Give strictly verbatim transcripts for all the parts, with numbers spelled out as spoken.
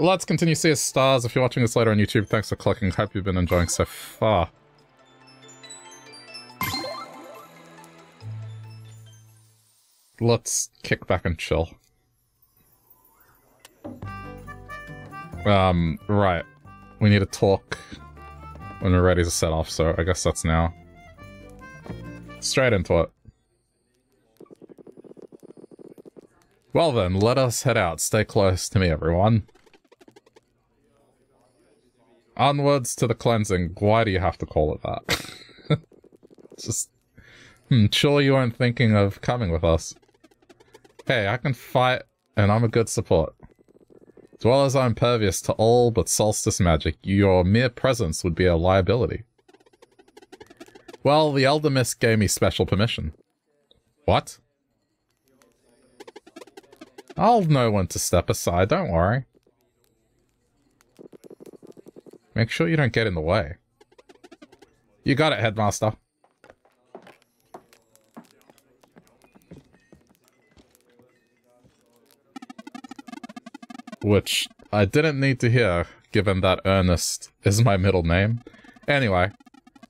Well, let's continue Sea of Stars. If you're watching this later on YouTube, thanks for clicking. Hope you've been enjoying so far. Let's kick back and chill. Um, right. We need to talk when we're ready to set off, so I guess that's now. Straight into it. Well then, let us head out. Stay close to me, everyone. Onwards to the cleansing. Why do you have to call it that? It's just... Hmm, surely you weren't thinking of coming with us. Hey, I can fight, and I'm a good support. Dwellers are impervious to all but solstice magic. Your mere presence would be a liability. Well, the Eldermist gave me special permission. What? I'll know when to step aside, don't worry. Make sure you don't get in the way. You got it, Headmaster. Which I didn't need to hear, given that Ernest is my middle name. Anyway,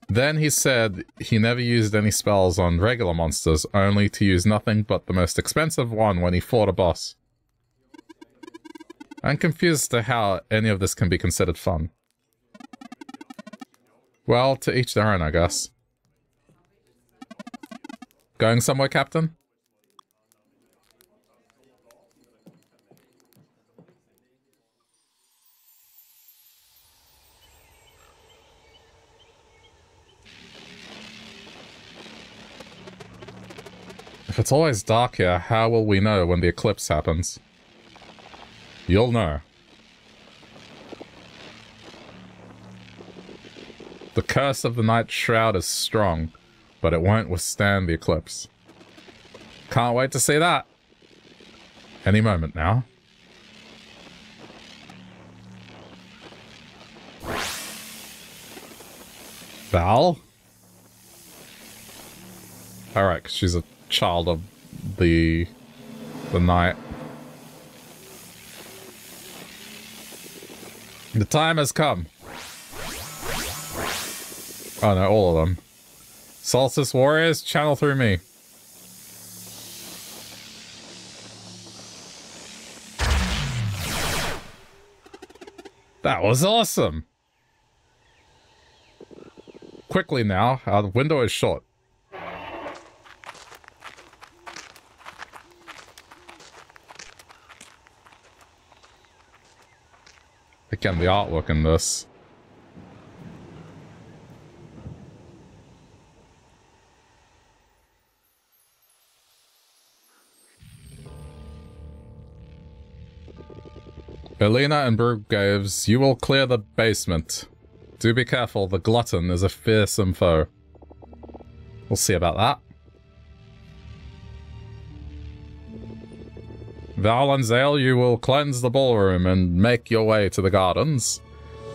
then he said he never used any spells on regular monsters, only to use nothing but the most expensive one when he fought a boss. I'm confused as to how any of this can be considered fun. Well, to each their own, I guess. Going somewhere, Captain? If it's always dark here, how will we know when the eclipse happens? You'll know. The curse of the night shroud is strong, but it won't withstand the eclipse. Can't wait to see that. Any moment now. Val? Alright, because she's a child of the the night. The time has come. Oh no, all of them. Solstice Warriors, channel through me. That was awesome. Quickly now, our window is short. Again, the artwork in this. Elena and Brugaves, you will clear the basement. Do be careful, the glutton is a fearsome foe. We'll see about that. Val and Zale, you will cleanse the ballroom and make your way to the gardens.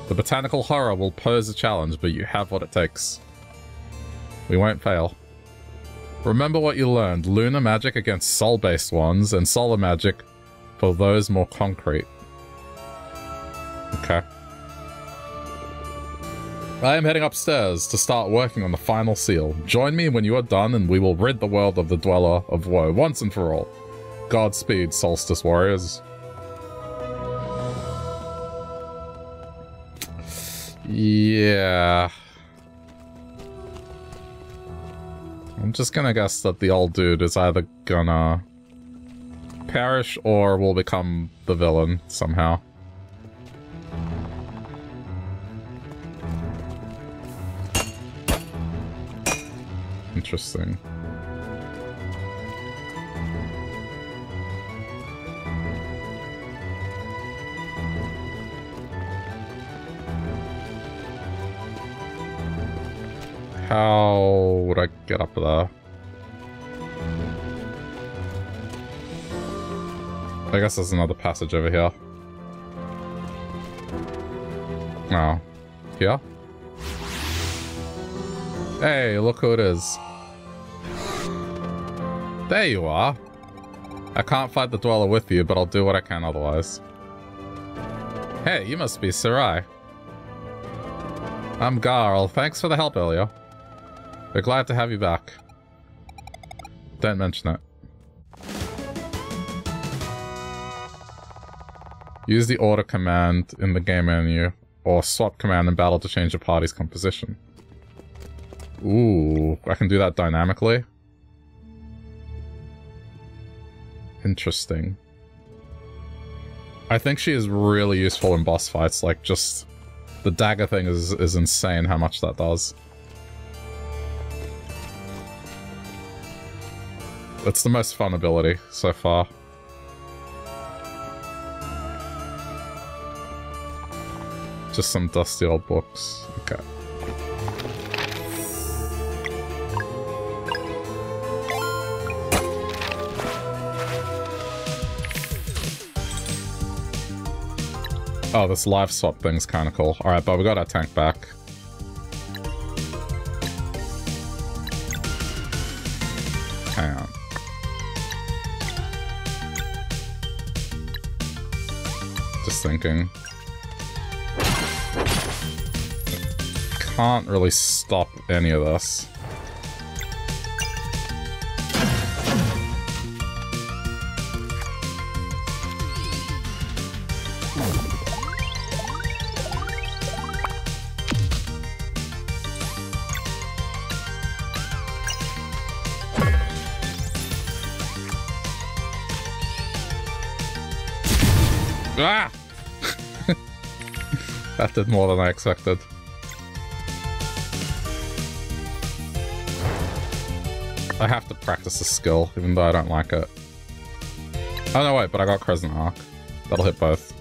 The botanical horror will pose a challenge, but you have what it takes. We won't fail. Remember what you learned. Lunar magic against soul-based ones, and solar magic for those more concrete. Okay. I am heading upstairs to start working on the final seal. Join me when you are done, and we will rid the world of the Dweller of Woe once and for all. Godspeed, Solstice Warriors. Yeah. I'm just gonna guess that the old dude is either gonna perish or will become the villain somehow. Interesting. How would I get up there? I guess there's another passage over here. Oh. Here? Hey, look who it is. There you are. I can't fight the Dweller with you, but I'll do what I can otherwise. Hey, you must be Sarai. I'm Garl. Thanks for the help earlier. We're glad to have you back. Don't mention it. Use the order command in the game menu, or swap command in battle to change your party's composition. Ooh, I can do that dynamically. Interesting. I think she is really useful in boss fights, like just... The dagger thing is, is insane how much that does. It's the most fun ability so far. Just some dusty old books. Okay. Oh, this life swap thing's kind of cool. Alright, but we got our tank back. Hang on. Just thinking. Can't really stop any of this. Ah! That did more than I expected. I have to practice the skill, even though I don't like it. Oh no, wait, but I got Crescent Arc. That'll hit both.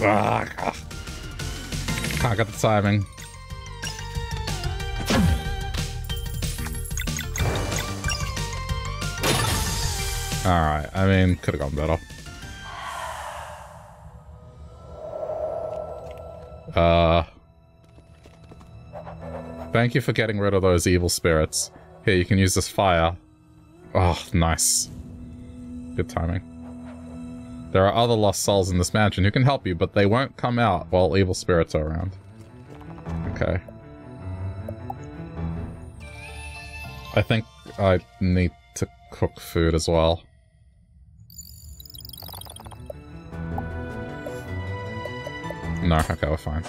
Ah, can't get the timing. Alright, I mean, could have gone better. Uh, thank you for getting rid of those evil spirits. Here, you can use this fire. Oh, nice. Good timing. There are other lost souls in this mansion who can help you, but they won't come out while evil spirits are around. Okay. I think I need to cook food as well. No, okay, we're fine.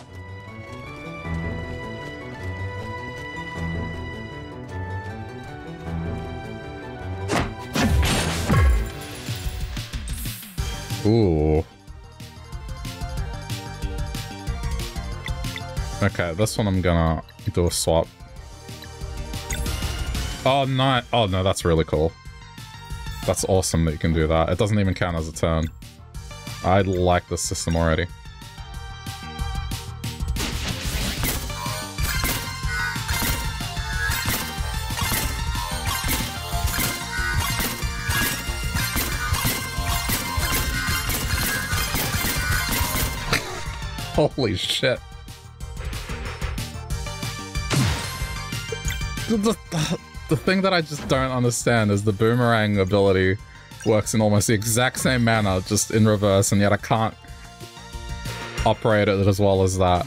Ooh. Okay, this one I'm gonna do a swap. Oh no, oh no, that's really cool. That's awesome that you can do that. It doesn't even count as a turn. I like this system already. Holy shit. The, the, the thing that I just don't understand is the boomerang ability works in almost the exact same manner, just in reverse, and yet I can't operate it as well as that.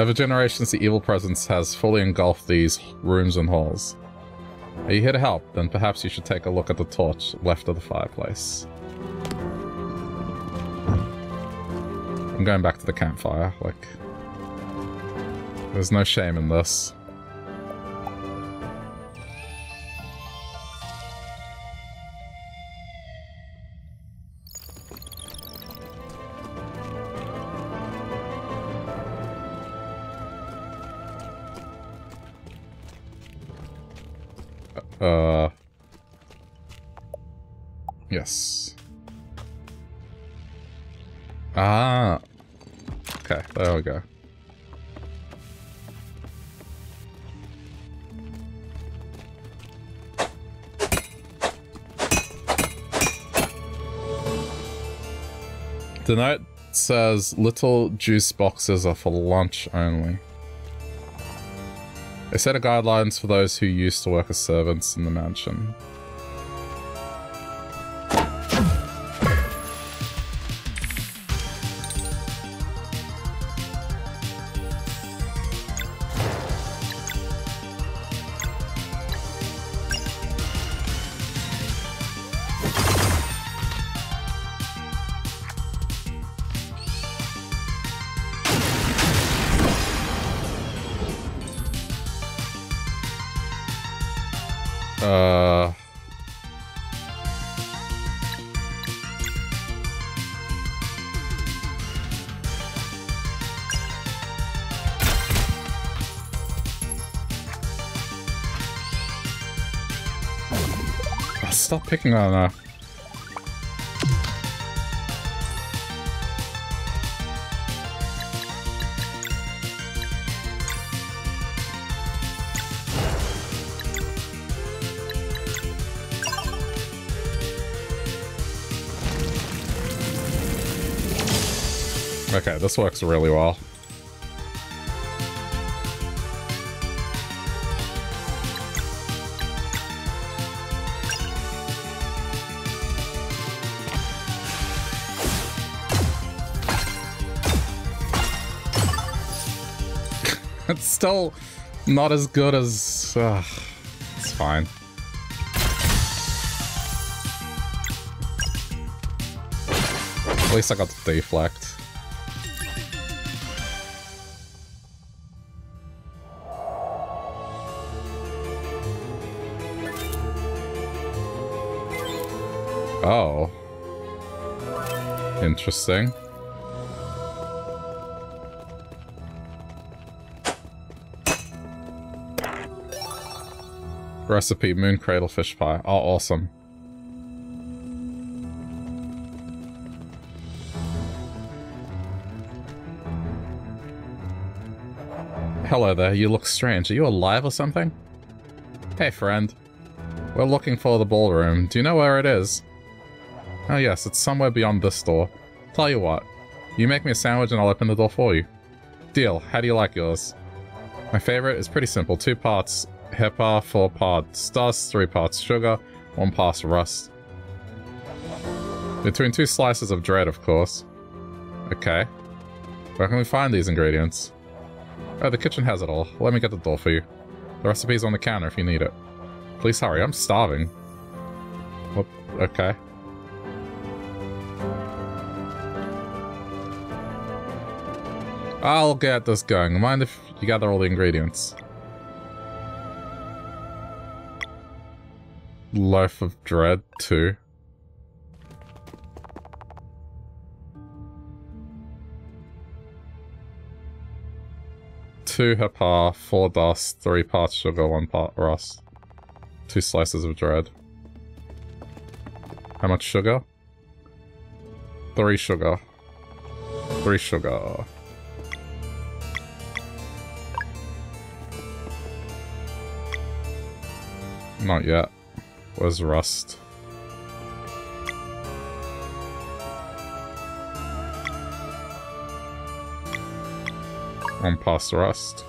Over generations, the evil presence has fully engulfed these rooms and halls. Are you here to help? Then perhaps you should take a look at the torch left of the fireplace. I'm going back to the campfire, like... There's no shame in this. Uh, Yes. Ah. Okay, there we go. The note says little juice boxes are for lunch only. A set of guidelines for those who used to work as servants in the mansion. Stop picking on her. Okay, this works really well. Still not as good as... Uh, it's fine. At least I got to deflect. Oh. Interesting. Recipe, moon cradle fish pie. Oh, awesome. Hello there, you look strange. Are you alive or something? Hey, friend. We're looking for the ballroom. Do you know where it is? Oh yes, it's somewhere beyond this door. Tell you what, you make me a sandwich and I'll open the door for you. Deal, how do you like yours? My favorite is pretty simple, two parts. Hepa, four parts dust, three parts sugar, one part rust. Between two slices of dread, of course. Okay. Where can we find these ingredients? Oh, the kitchen has it all. Let me get the door for you. The recipe's on the counter if you need it. Please hurry, I'm starving. What? Okay. I'll get this going. Mind if you gather all the ingredients? Loaf of Dread, too. Two Hapa, four dust, three parts sugar, one part rust. Two slices of dread. How much sugar? Three sugar. Three sugar. Not yet. Where's rust? One past rust.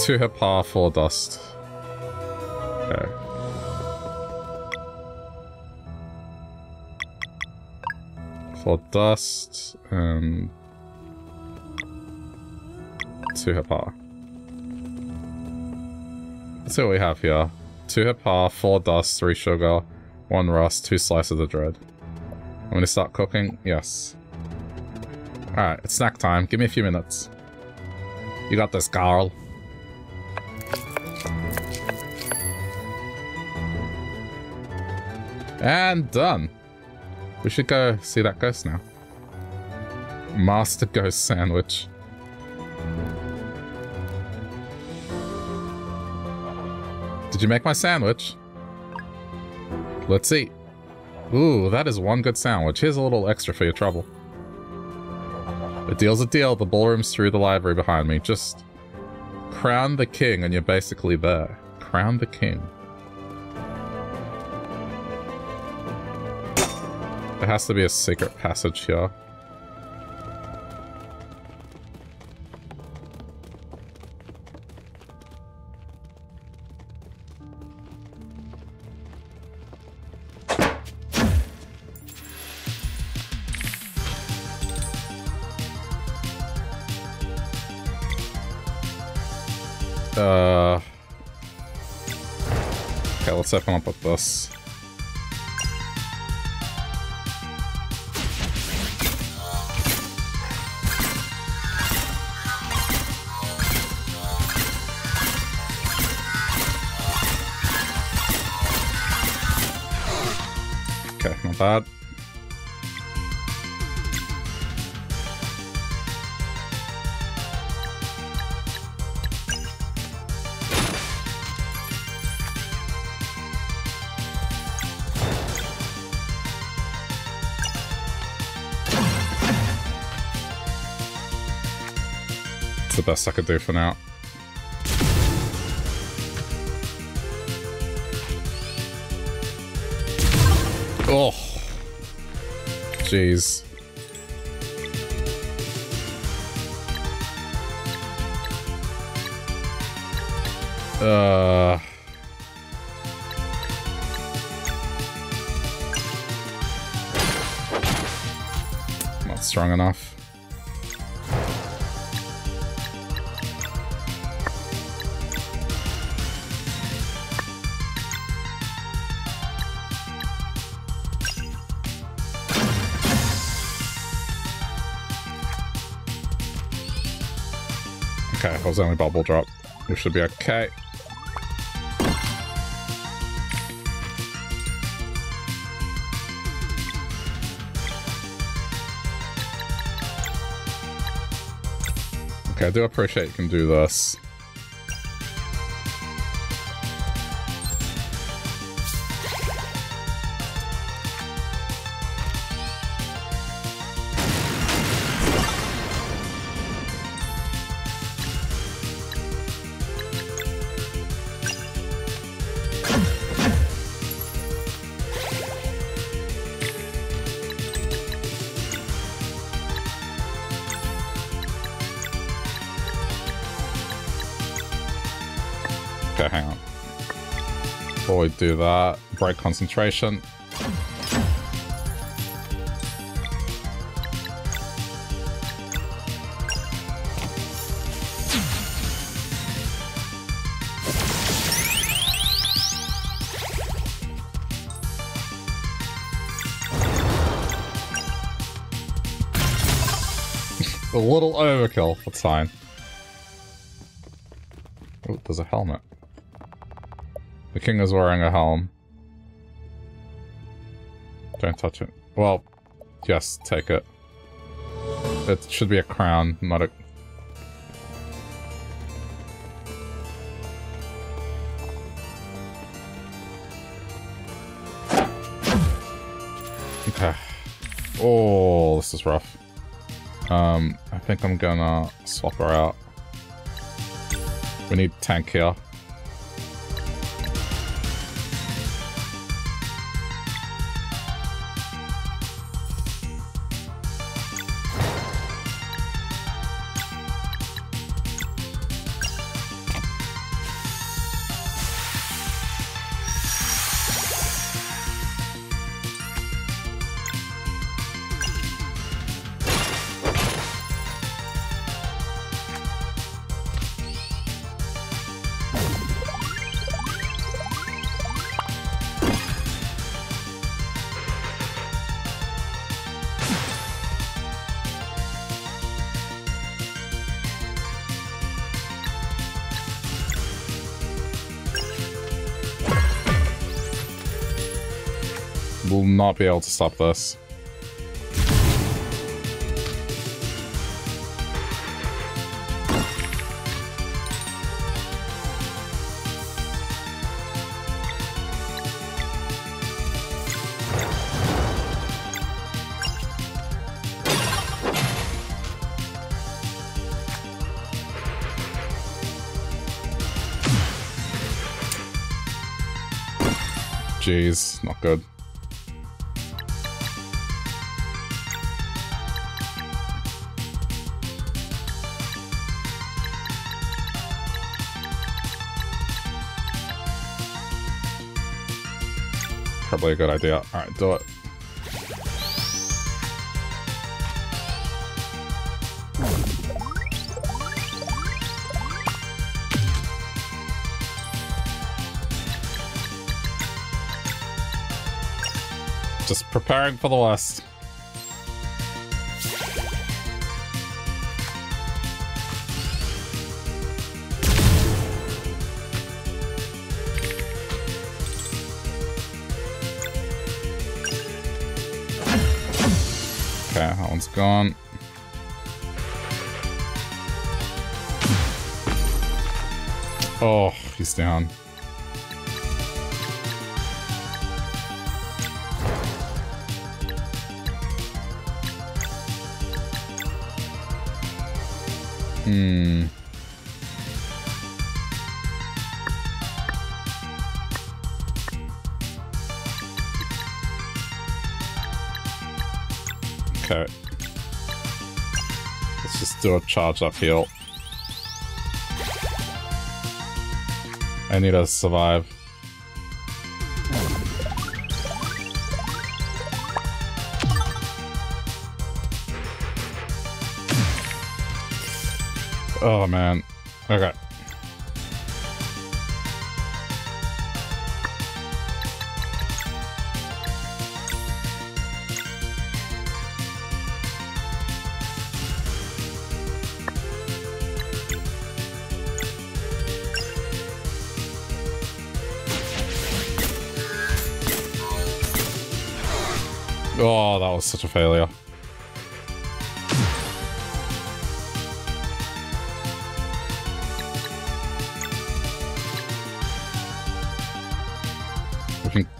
Two Hapa, four dust. Okay. Four dust and two Hapa. Let's see what we have here. Two Hapa, four dust, three sugar, one rust, two slices of the dread. I'm gonna start cooking. Yes. Alright, it's snack time. Give me a few minutes. You got this, Garl. And done. We should go see that ghost now. Master ghost sandwich. Did you make my sandwich? Let's see. Ooh, that is one good sandwich. Here's a little extra for your trouble. The deal's a deal. The ballroom's through the library behind me. Just crown the king and you're basically there. Crown the king. There has to be a secret passage here. Uh, okay, let's open up with this. Okay, not bad. Best I could do for now. Oh, jeez. Uh. Not strong enough. Was only bubble drop. We should be okay. Okay, I do appreciate you can do this. Do that. Break concentration. A little overkill. That's fine. Oh, there's a helmet. The king is wearing a helm. Don't touch it. Well, yes, take it. It should be a crown, not a... Okay. Oh, this is rough. Um, I think I'm gonna swap her out. We need tank here. Not be able to stop this. Jeez, not good. Probably a good idea. Alright, do it. Just preparing for the worst. Okay, that one's gone. Oh, he's down. Hmm. Okay. Let's just do a charge up heal. I need to survive. Oh man. Okay. Oh, that was such a failure.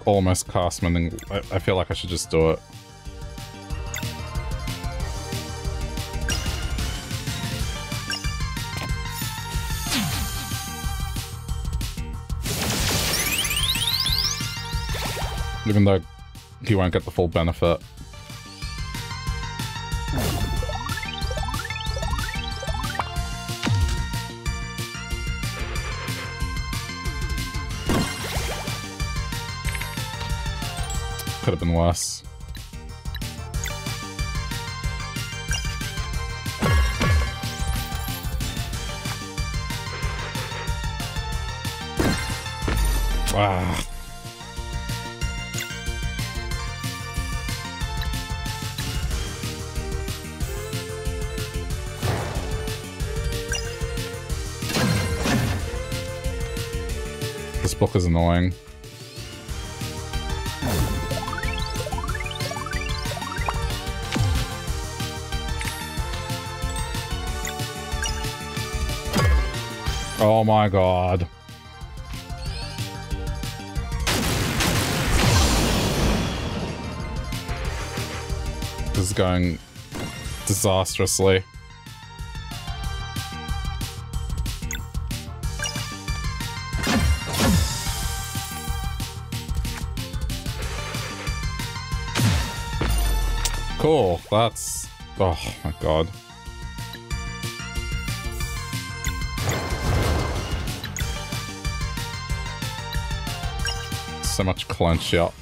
Almost cast something. I, I feel like I should just do it. Even though he won't get the full benefit. Could have been worse. Ah. This book is annoying. Oh my god. This is going disastrously. Cool, that's... Oh my god. So much clench up.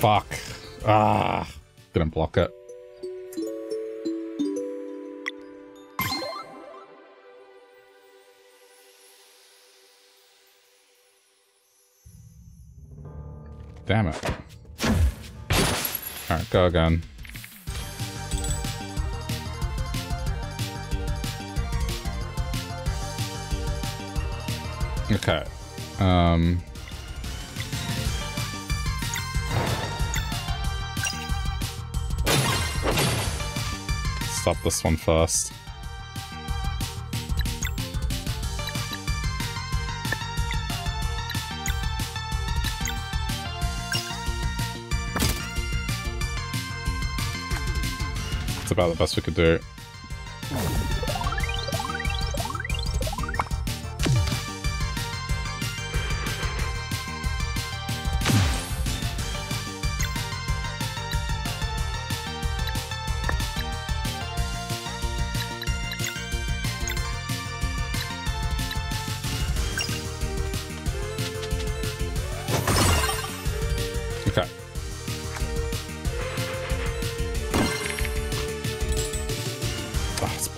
Fuck. Ah, didn't block it. Damn it. Alright, go again. Okay. Um. Stop this one first. about the best we could do.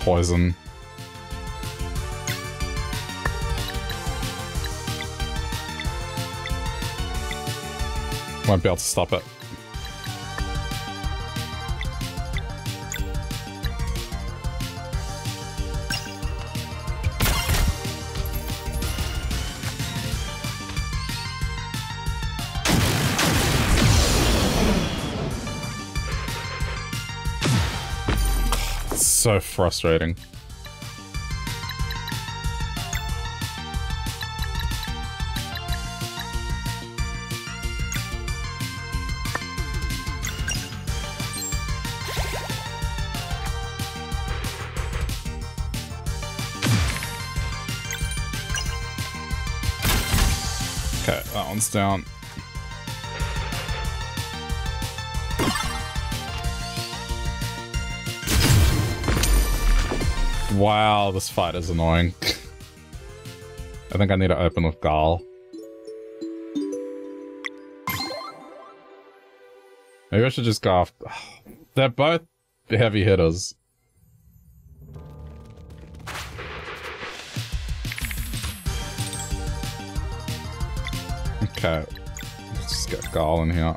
Poison. Won't be able to stop it. So frustrating. Okay, that one's down. Wow, this fight is annoying. I think I need to open with Garl. Maybe I should just go off. They're both heavy hitters. Okay. Let's just get Garl in here.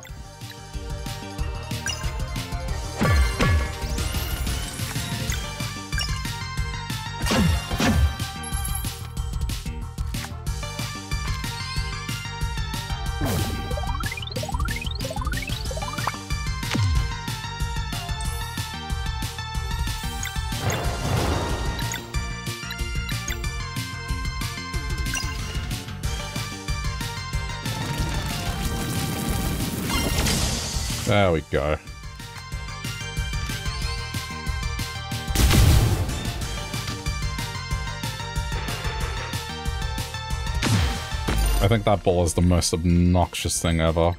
There we go. I think that ball is the most obnoxious thing ever.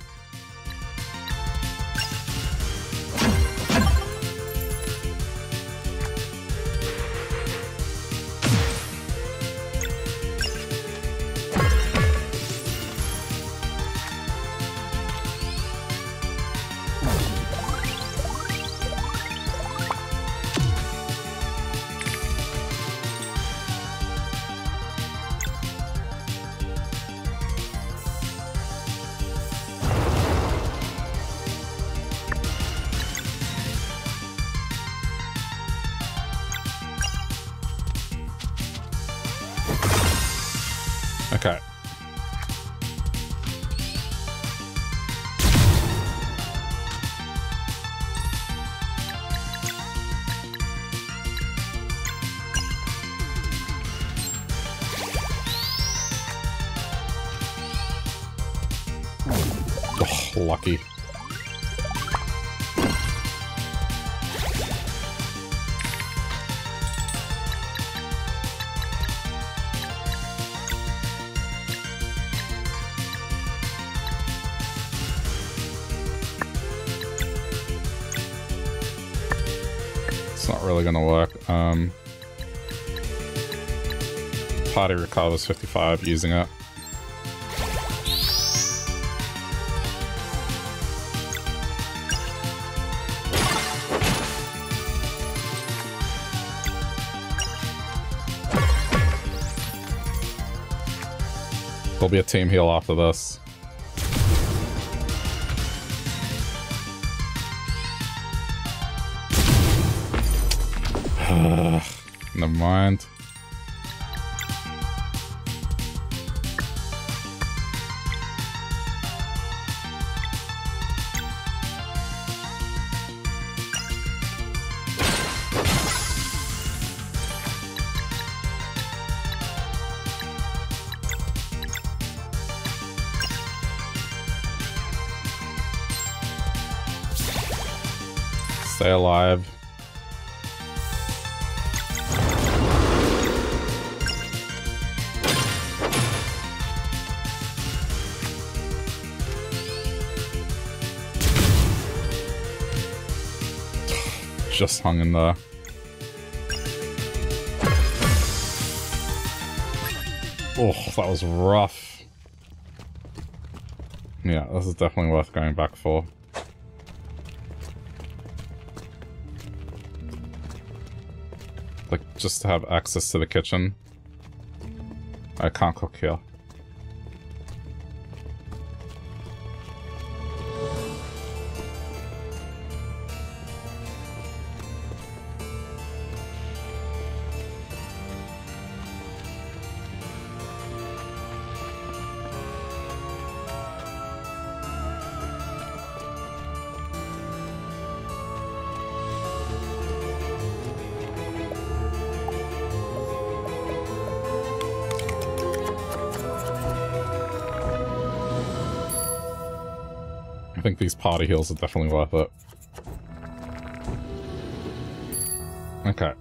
Party recovers fifty-five using it. There'll be a team heal after this. Never mind. Stay alive. just hung in there. Oh, that was rough. Yeah, this is definitely worth going back for. Like, just to have access to the kitchen. I can't cook here. I think these party heals are definitely worth it. Okay.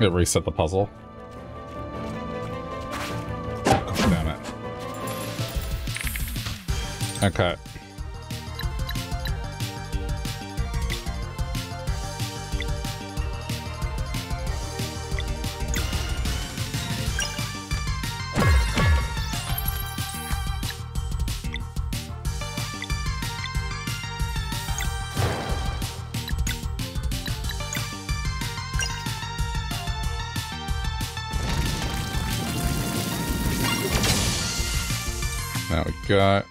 It reset the puzzle. Damn it. Okay. Got.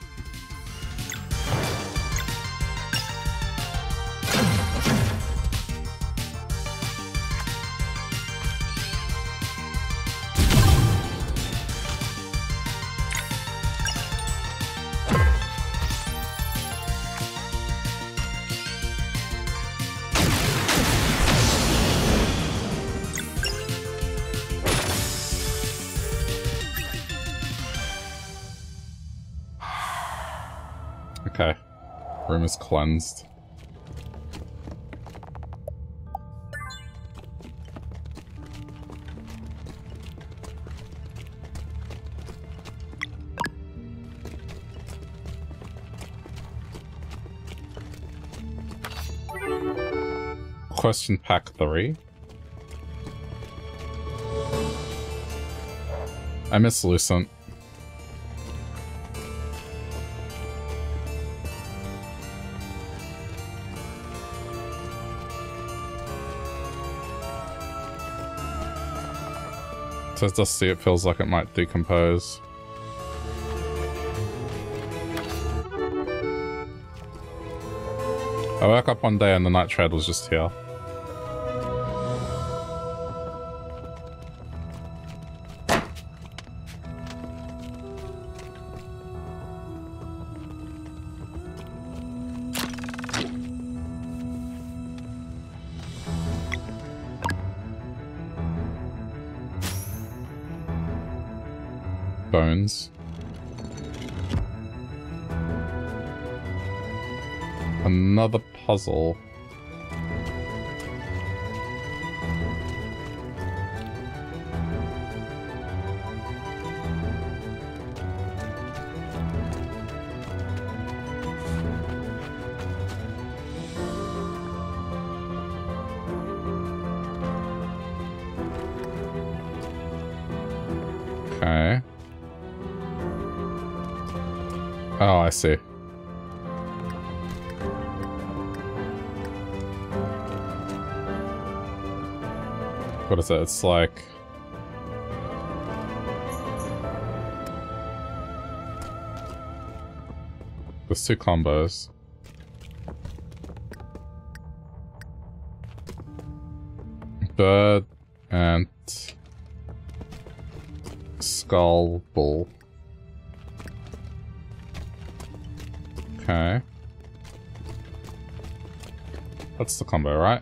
Is cleansed. Question pack three. I miss Lucent. As dusty, it feels like it might decompose. I woke up one day and the nightshade was just here. Another puzzle. Okay. Oh, I see. What is it? It's like There's two combos. Bird and skull bull. Okay. That's the combo, right?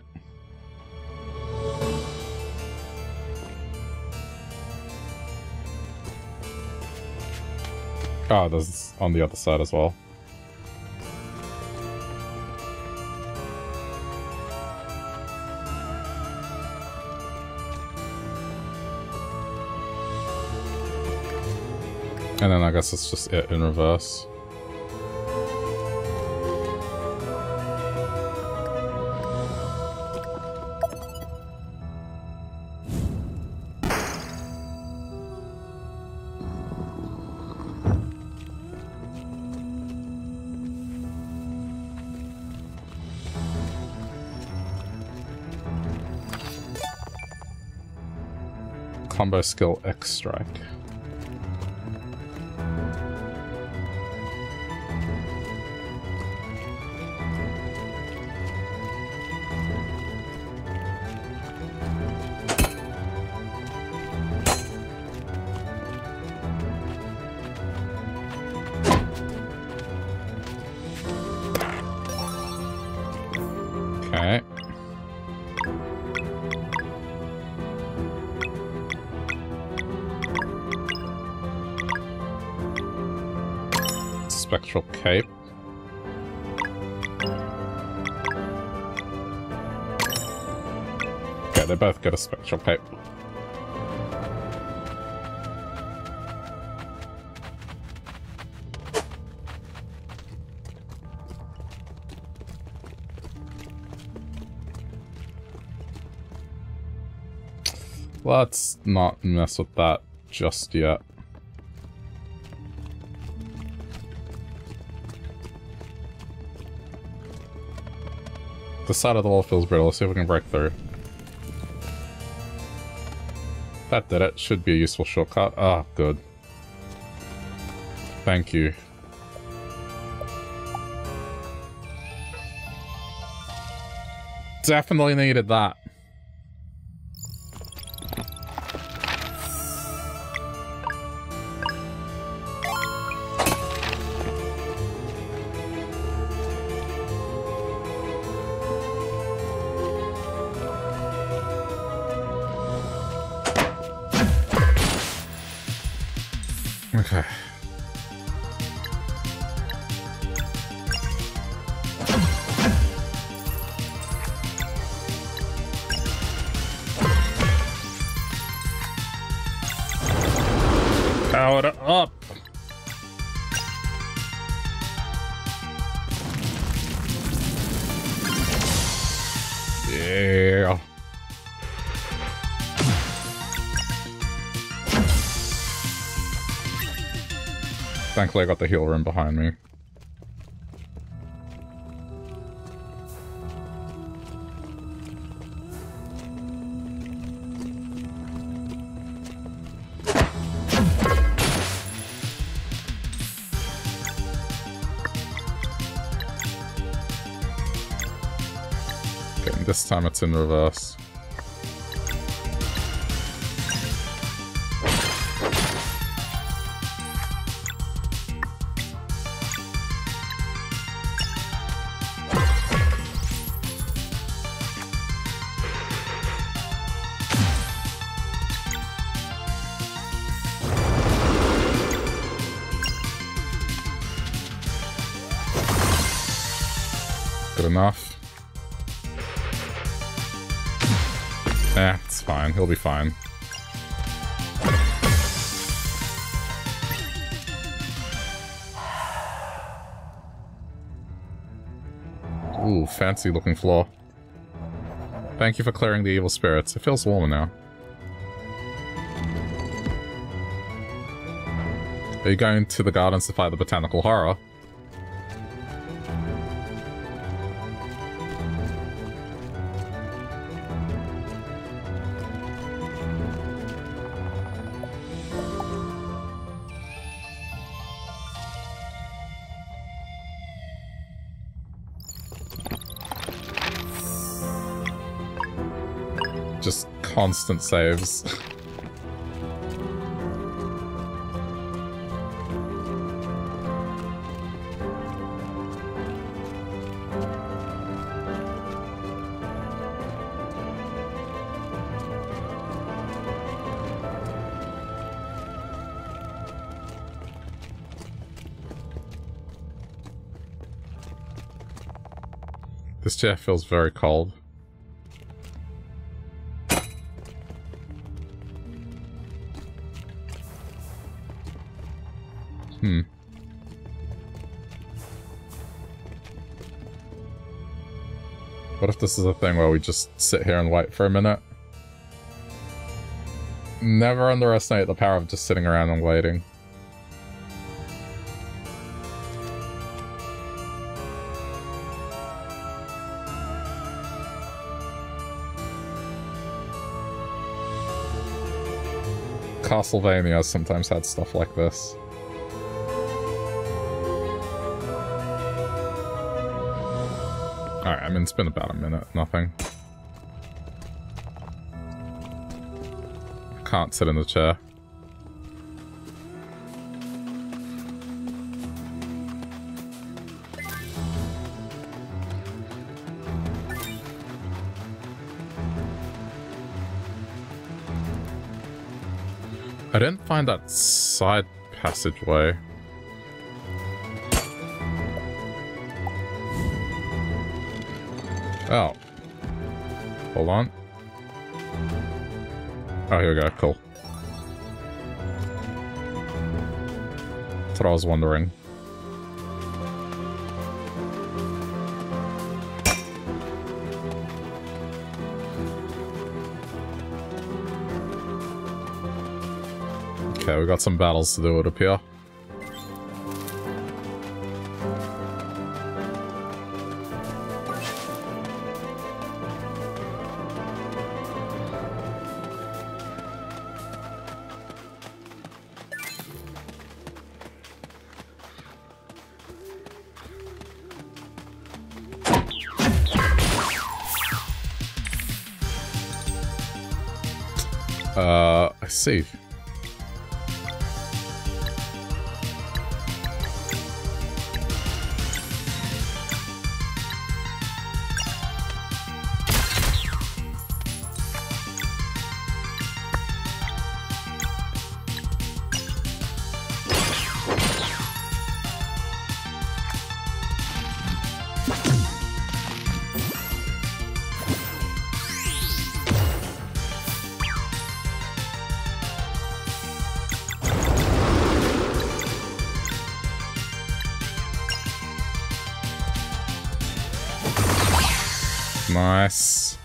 Ah, oh, there's on the other side as well. And then I guess that's just it in reverse. Combo skill X strike. Cape. Okay, they both get a spectral cape. Let's not mess with that just yet. The side of the wall feels brittle. Let's see if we can break through. That did it. Should be a useful shortcut. Ah, oh, good. Thank you. Definitely needed that. I got the heal room behind me. Okay, this time it's in reverse. Enough. Eh, it's fine. He'll be fine. Ooh, fancy looking floor. Thank you for clearing the evil spirits. It feels warmer now. Are you going to the gardens to fight the botanical horror? just constant saves. This chair feels very cold. Hmm. What if this is a thing where we just sit here and wait for a minute? Never underestimate the power of just sitting around and waiting. Castlevania sometimes had stuff like this. Alright, I mean, it's been about a minute, nothing. I can't sit in the chair. I didn't find that side passageway. Oh. Hold on. Oh, here we go. Cool. That's what I was wondering. Okay, we got some battles to do, it appears. Uh, I see. Nice.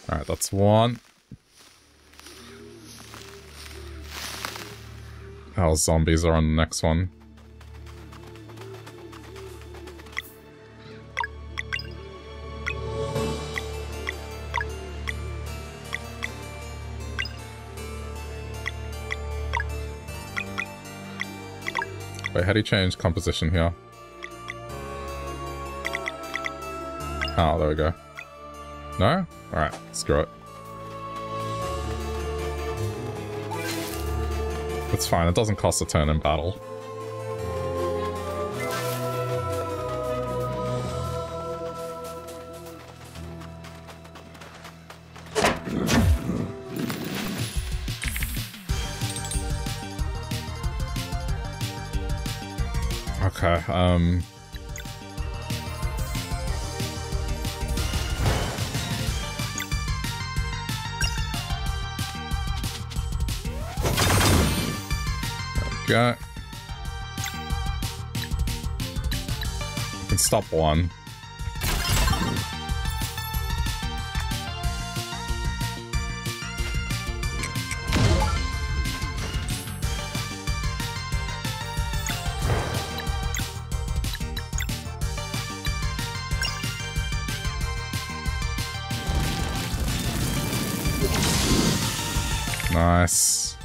All right, that's one. Our zombies are on the next one. Wait, how do you change composition here? Oh, there we go. No? Alright, screw it. It's fine, it doesn't cost a turn in battle. Um, okay. I can stop one. Nice.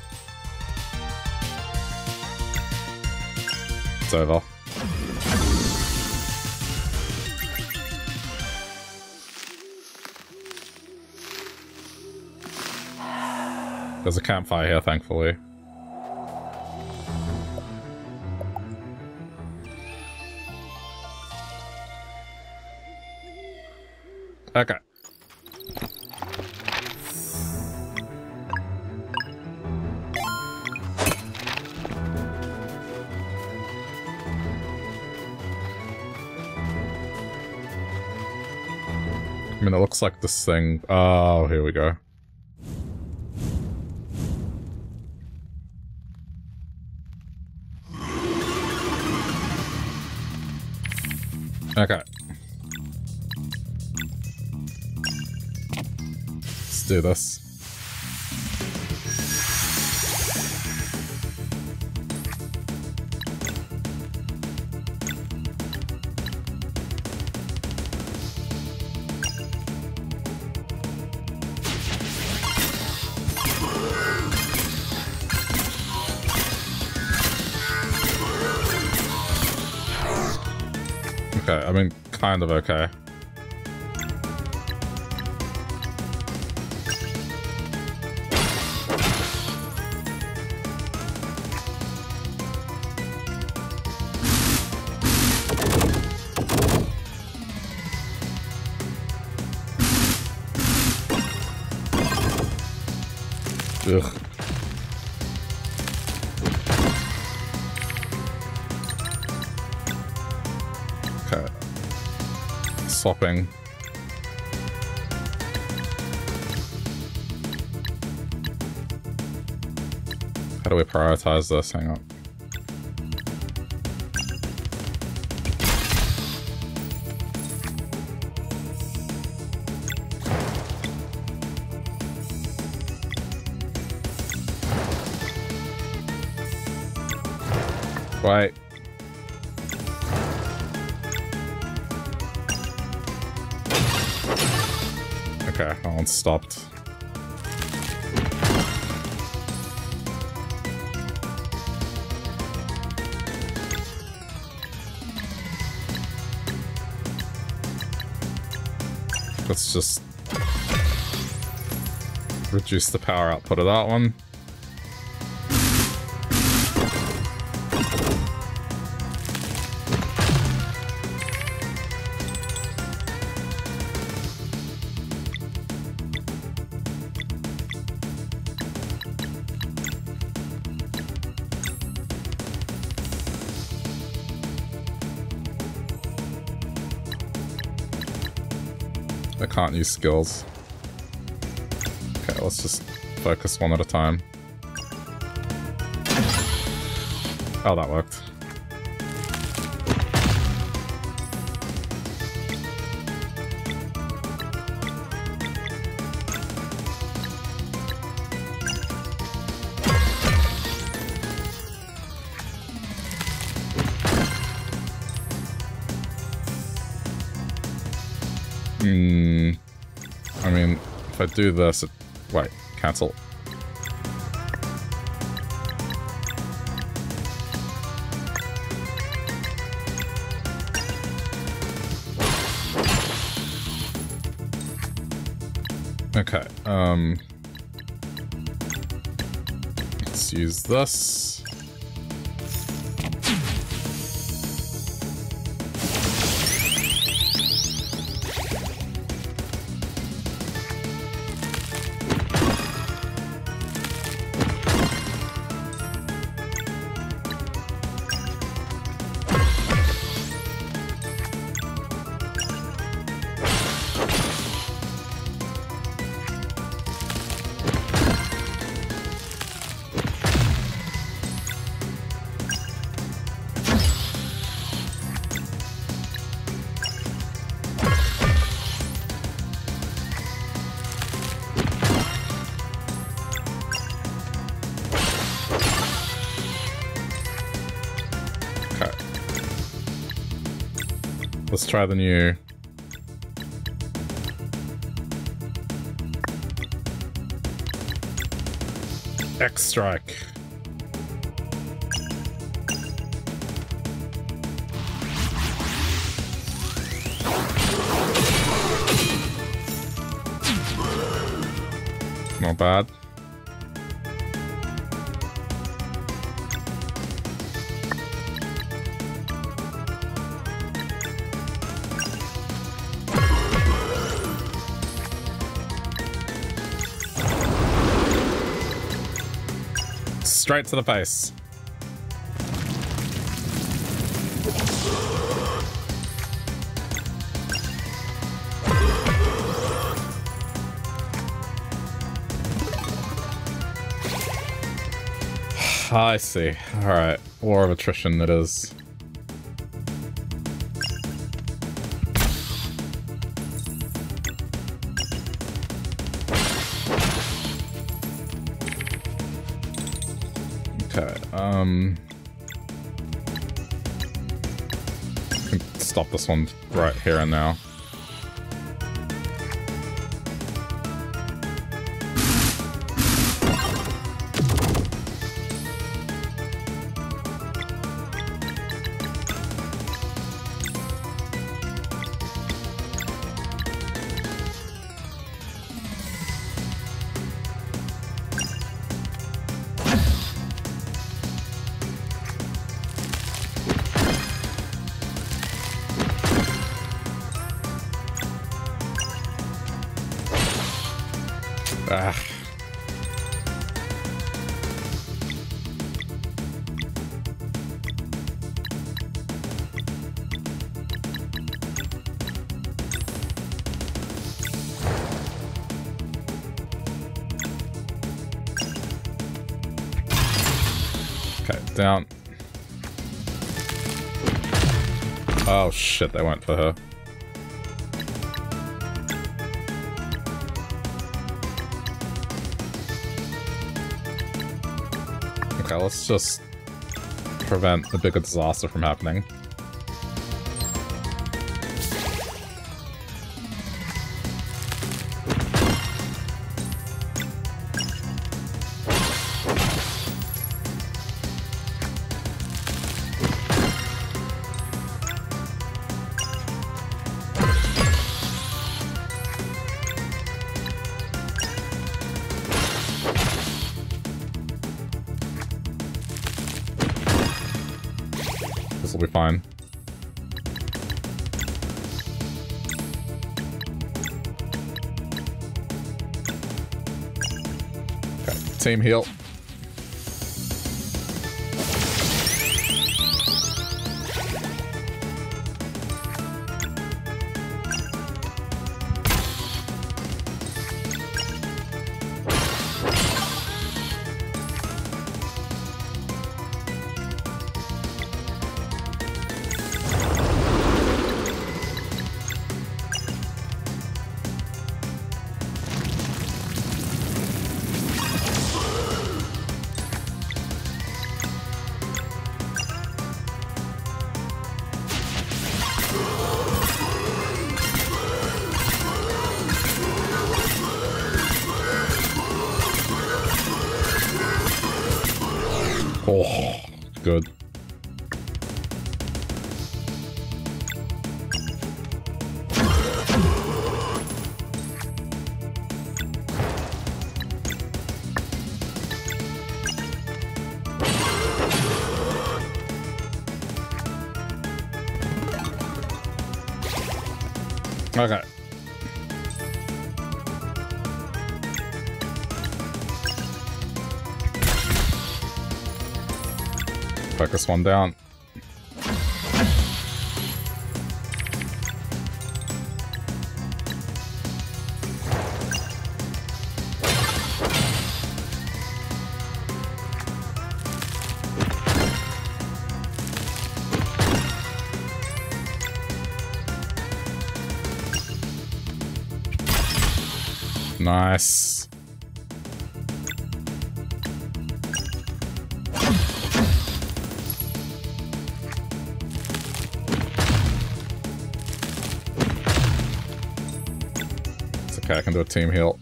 It's over. There's a campfire here, thankfully. Okay. I mean, it looks like this thing... Oh, here we go. Okay. Let's do this. I mean, kind of okay. Ugh. Swapping. How do we prioritize this? Hang on. Right. Okay, that one stopped. Let's just reduce the power output of that one. Can't use skills. Okay, let's just focus one at a time. Oh, that worked. Do this. Wait, cancel. Okay, um, let's use this. Let's try the new. X strike. Not bad. Straight to the face. I see. Alright. War of attrition it is. Okay. Um... I can stop this one right here and now. Down. Oh shit, they went for her. Okay, let's just prevent a bigger disaster from happening. Team heal. Okay. Focus one down. Nice. It's okay, I can do a team heal.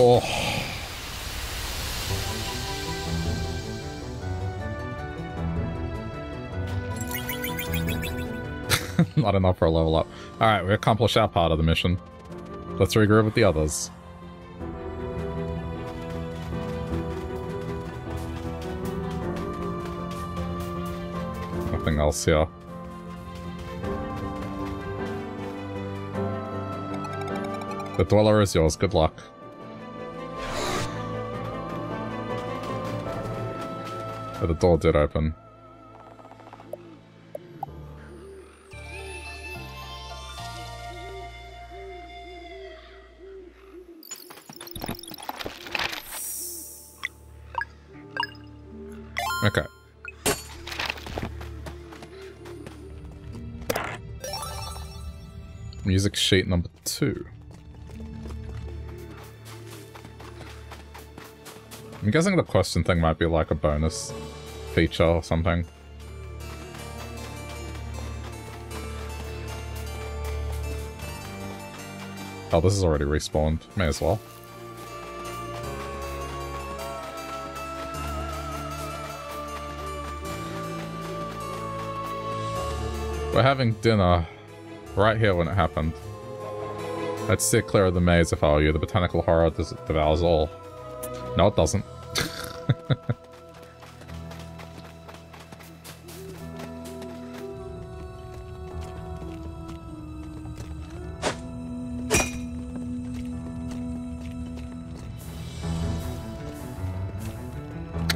Oh. Not enough for a level up. Alright, we accomplished our part of the mission. Let's regroup with the others. Nothing else here. The Dweller is yours. Good luck. But the door did open. Okay. Music sheet number two. I'm guessing the question thing might be like a bonus feature or something. Oh, this is already respawned. May as well. We're having dinner right here when it happened. I'd steer clear of the maze if I were you. The botanical horror devours all. No, it doesn't.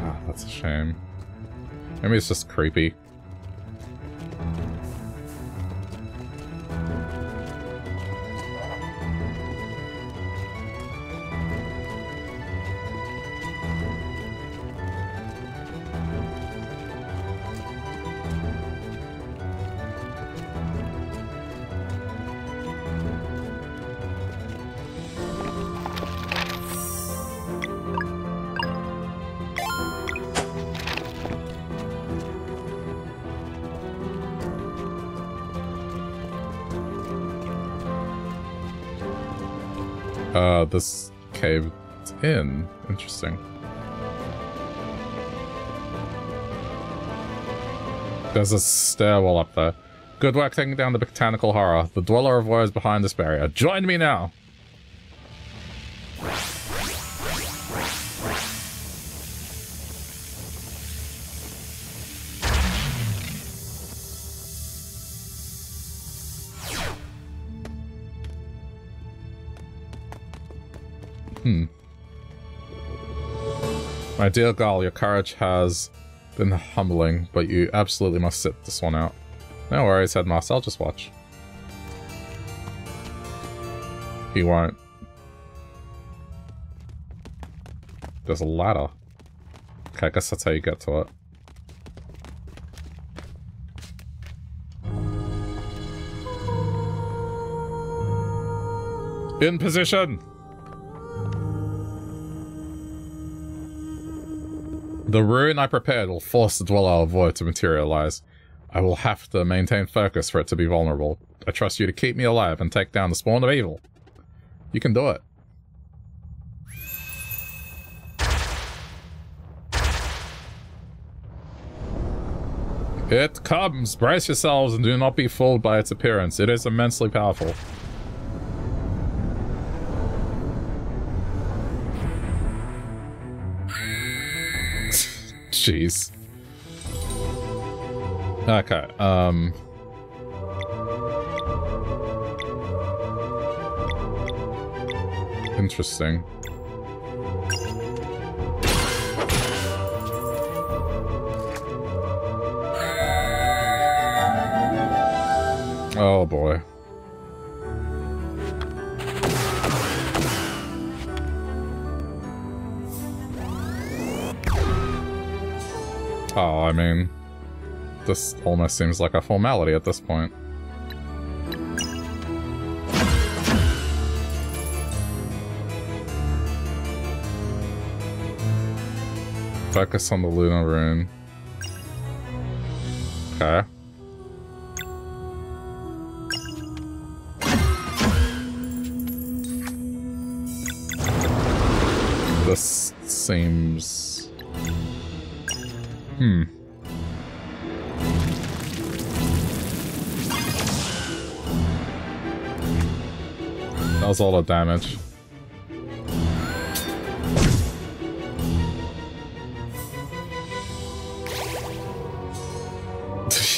Ah, that's a shame. Maybe it's just creepy. This cave in. Interesting. There's a stairwell up there. Good work taking down the botanical horror. The Dweller of Woe is behind this barrier. Join me now! My dear Garl, your courage has been humbling, but you absolutely must sit this one out. No worries, Headmaster, I'll just watch. He won't. There's a ladder. Okay, I guess that's how you get to it. In position! The rune I prepared will force the Dweller of Woe to materialize. I will have to maintain focus for it to be vulnerable. I trust you to keep me alive and take down the spawn of evil. You can do it. It comes! Brace yourselves and do not be fooled by its appearance. It is immensely powerful. Jeez. Okay, um... interesting. Oh boy. Oh, I mean, this almost seems like a formality at this point. Focus on the Luna rune. Okay. This seems... Hmm. That was a lot of damage.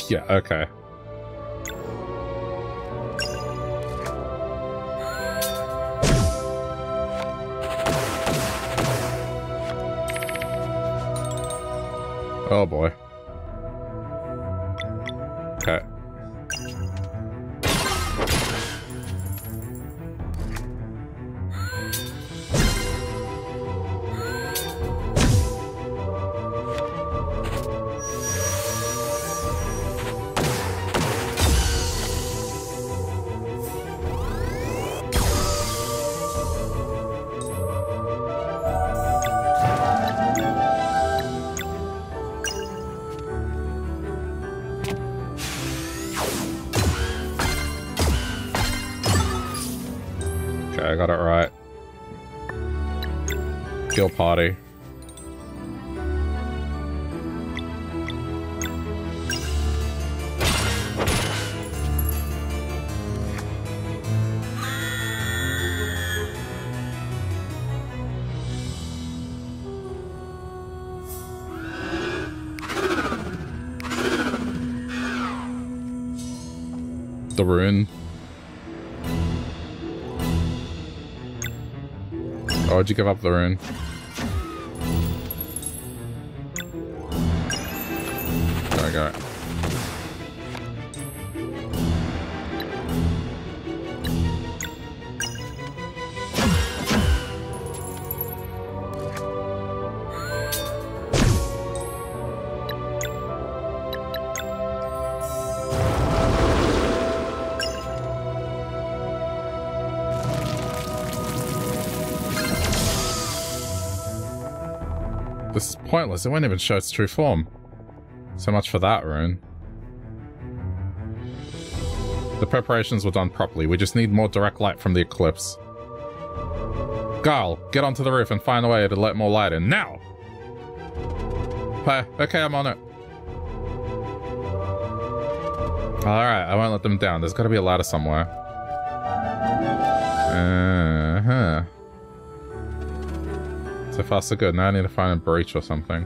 Yeah, okay. Oh boy. Okay. Party. The rune. Oh, did you give up the rune? Pointless, it won't even show its true form. So much for that rune. The preparations were done properly, we just need more direct light from the eclipse. Garl, get onto the roof and find a way to let more light in, now! Hey, okay, I'm on it. Alright, I won't let them down, there's gotta be a ladder somewhere. Uh-huh. So far so good, now I need to find a breach or something.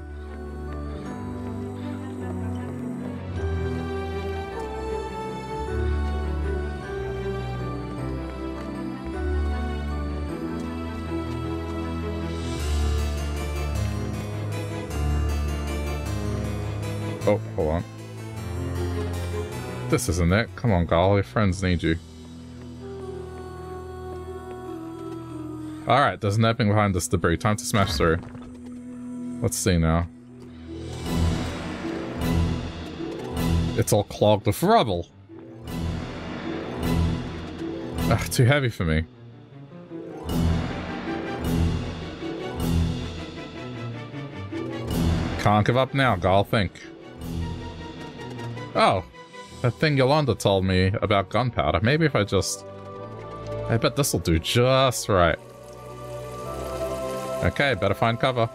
Oh, hold on. This isn't it. Come on, Garl, your friends need you. Alright, there's an opening behind this debris. Time to smash through. Let's see now. It's all clogged with rubble. Ah, too heavy for me. Can't give up now, Garl, think. Oh, that thing Yolanda told me about gunpowder. Maybe if I just... I bet this'll do just right. Okay, better find cover.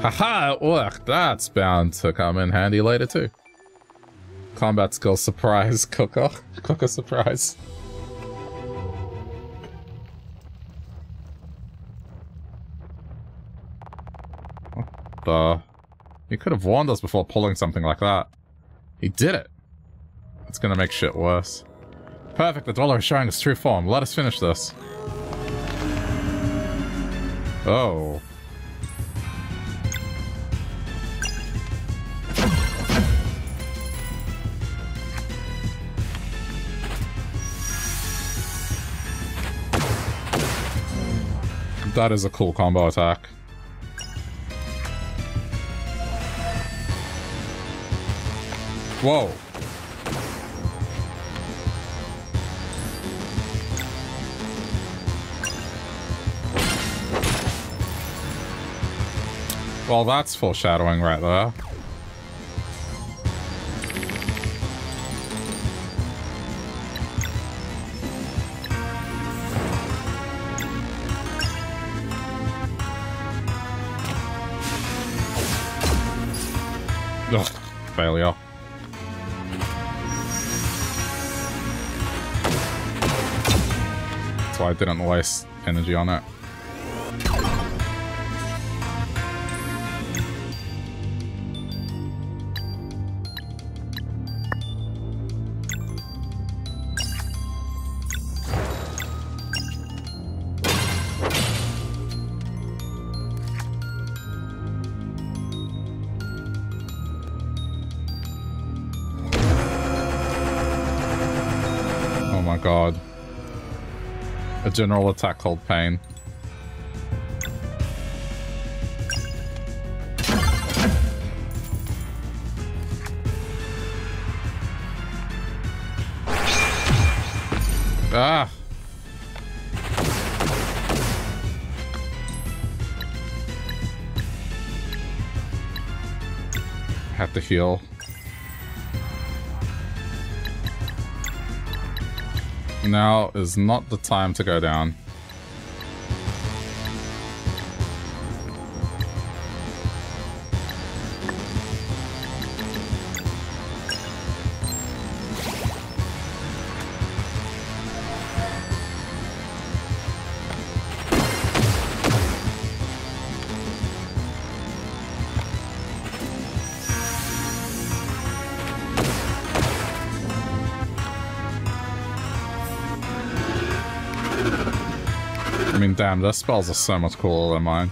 Haha, it worked. That's bound to come in handy later too. Combat skill surprise cooker. Cooker surprise. What the? You could have warned us before pulling something like that. He did it. It's gonna make shit worse. Perfect, the Dweller is showing its true form. Let us finish this. Oh. That is a cool combo attack. Whoa. Well, that's foreshadowing right there. Ugh, failure. So I didn't waste energy on it. General attack called Pain. Ah! Have to heal. Now is not the time to go down. Damn, their spells are so much cooler than mine.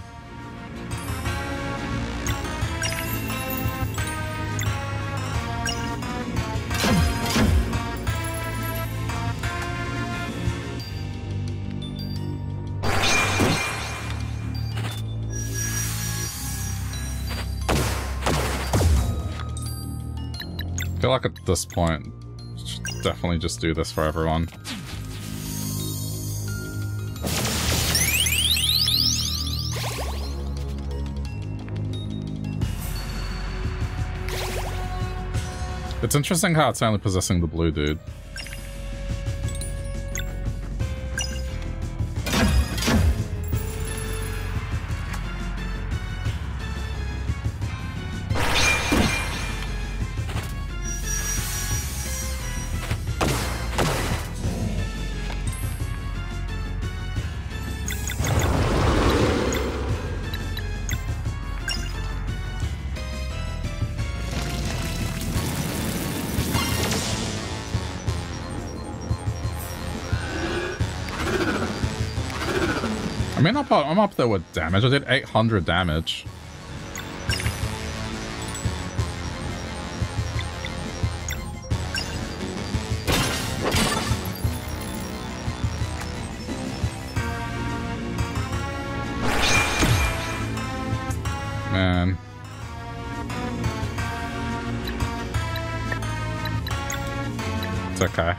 I feel like at this point, I should definitely just do this for everyone. It's interesting how it's only possessing the blue dude. I mean, I'm up there with damage. I did eight hundred damage. Man. It's okay.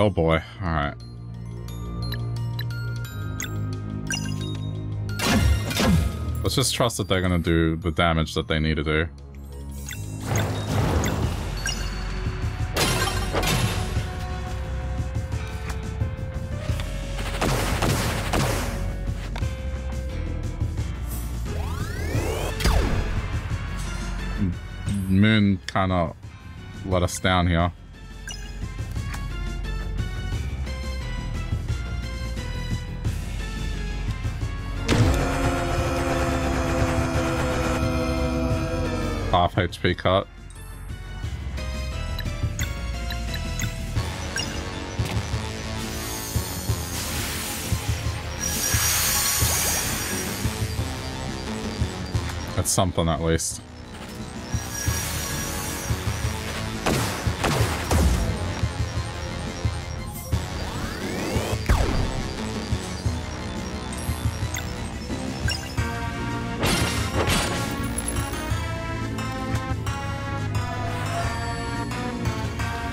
Oh boy, alright. Let's just trust that they're gonna do the damage that they need to do. Moon kinda let us down here. Half H P cut. That's something at least.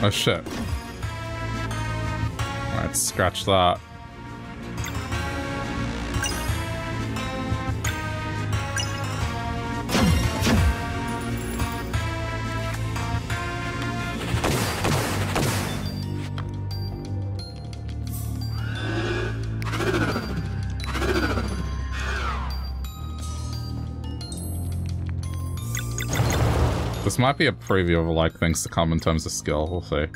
Oh shit. Alright, scratch that. This might be a preview of like things to come in terms of skill, we'll see.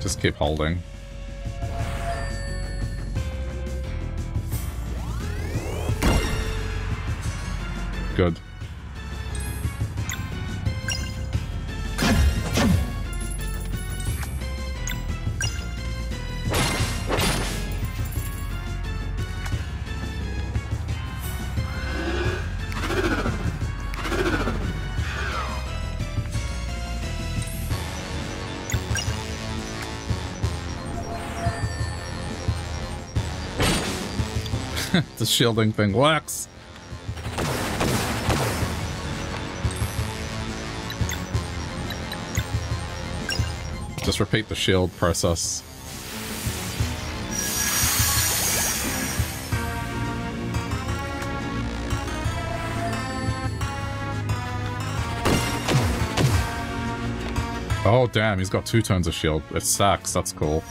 Just keep holding. Good. The shielding thing works. Just repeat the shield process. Oh damn, he's got two turns of shield. It sucks, that's cool.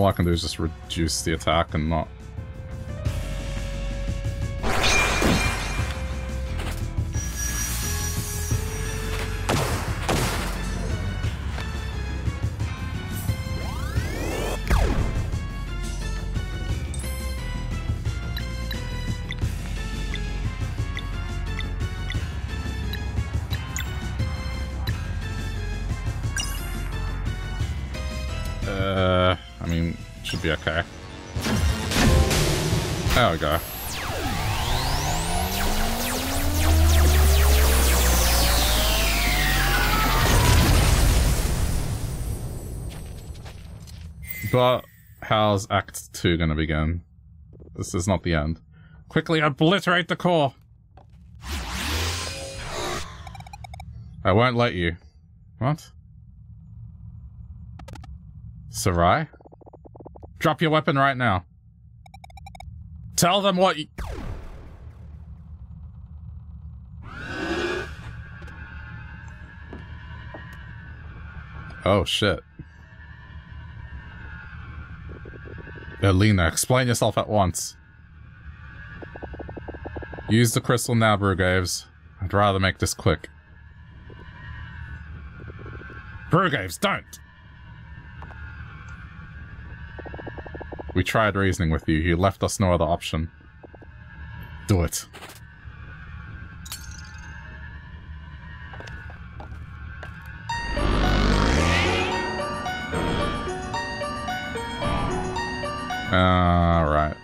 All I can do is just reduce the attack and not. Okay. There we go. But how's Act two gonna begin? This is not the end. Quickly obliterate the core! I won't let you. What? Sarai? Drop your weapon right now. Tell them what you... Oh, shit. Elena, explain yourself at once. Use the crystal now, Brugaves. I'd rather make this quick. Brugaves, don't! We tried reasoning with you. You left us no other option. Do it. All right.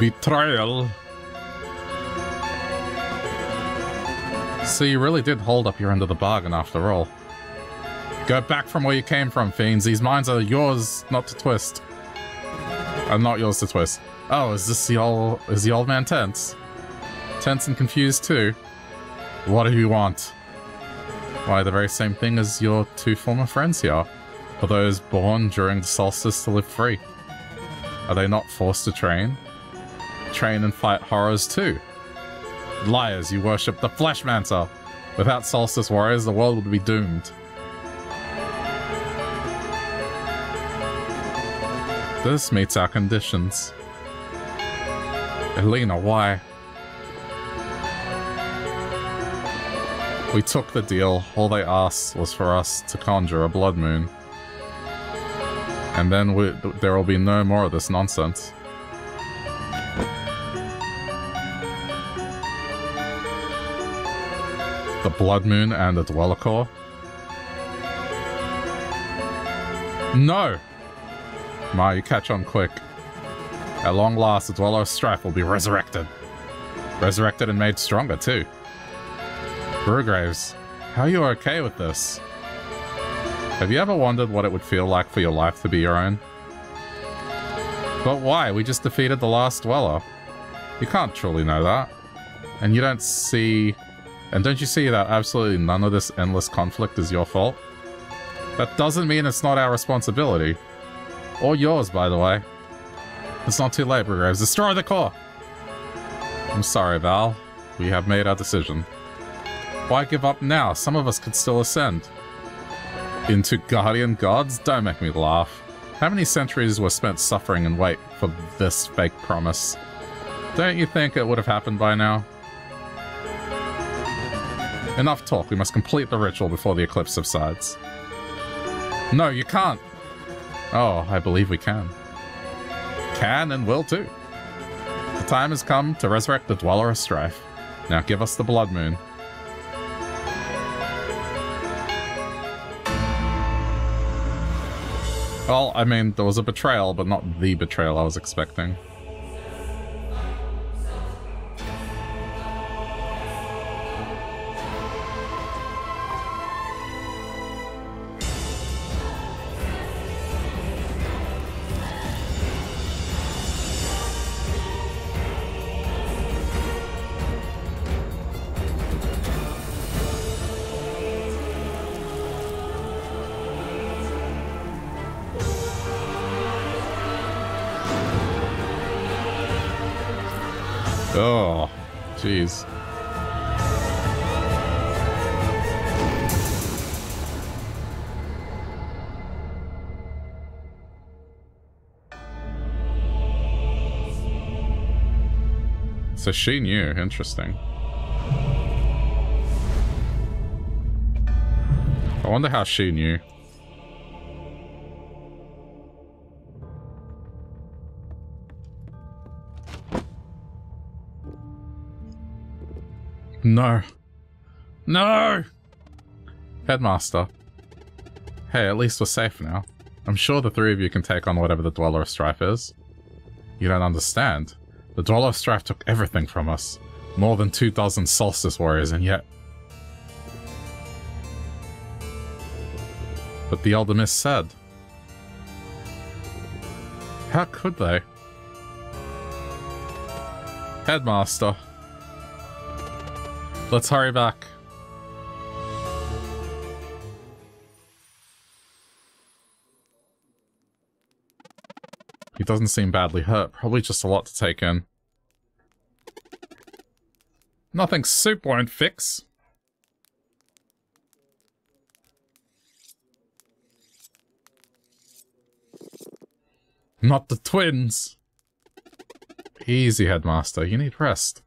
Betrayal. So you really did hold up your end of the bargain after all. Go back from where you came from, fiends. These mines are yours not to twist. I'm not yours to twist. Oh, is this the old... Is the old man tense? Tense and confused too? What do you want? Why, the very same thing as your two former friends here. For those born during the solstice to live free. Are they not forced to train? Train and fight horrors too. Liars, you worship the Fleshmancer. Without solstice warriors, the world would be doomed. This meets our conditions. Elena, why? We took the deal. All they asked was for us to conjure a blood moon. And then we, there will be no more of this nonsense. The blood moon and the dweller core? No! Ma, you catch on quick. At long last, the Dweller of Strife will be resurrected. Resurrected and made stronger too. Brugaves, how are you okay with this? Have you ever wondered what it would feel like for your life to be your own? But why? We just defeated the last Dweller. You can't truly know that. And you don't see... And don't you see that absolutely none of this endless conflict is your fault? That doesn't mean it's not our responsibility. Or yours, by the way. It's not too late, Brugaves. Destroy the core! I'm sorry, Val. We have made our decision. Why give up now? Some of us could still ascend. Into guardian gods? Don't make me laugh. How many centuries were spent suffering and wait for this fake promise? Don't you think it would have happened by now? Enough talk. We must complete the ritual before the eclipse subsides. No, you can't. Oh, I believe we can. Can and will too. The time has come to resurrect the Dweller of Strife. Now give us the blood moon. Well, I mean, there was a betrayal, but not the betrayal I was expecting. Oh, jeez. So she knew. Interesting. I wonder how she knew. No. No! Headmaster. Hey, at least we're safe now. I'm sure the three of you can take on whatever the Dweller of Strife is. You don't understand. The Dweller of Strife took everything from us. More than two dozen Solstice Warriors, and yet... But the Eldermist said. How could they? Headmaster. Let's hurry back. He doesn't seem badly hurt. Probably just a lot to take in. Nothing soup won't fix. Not the twins. Easy, Headmaster. You need rest.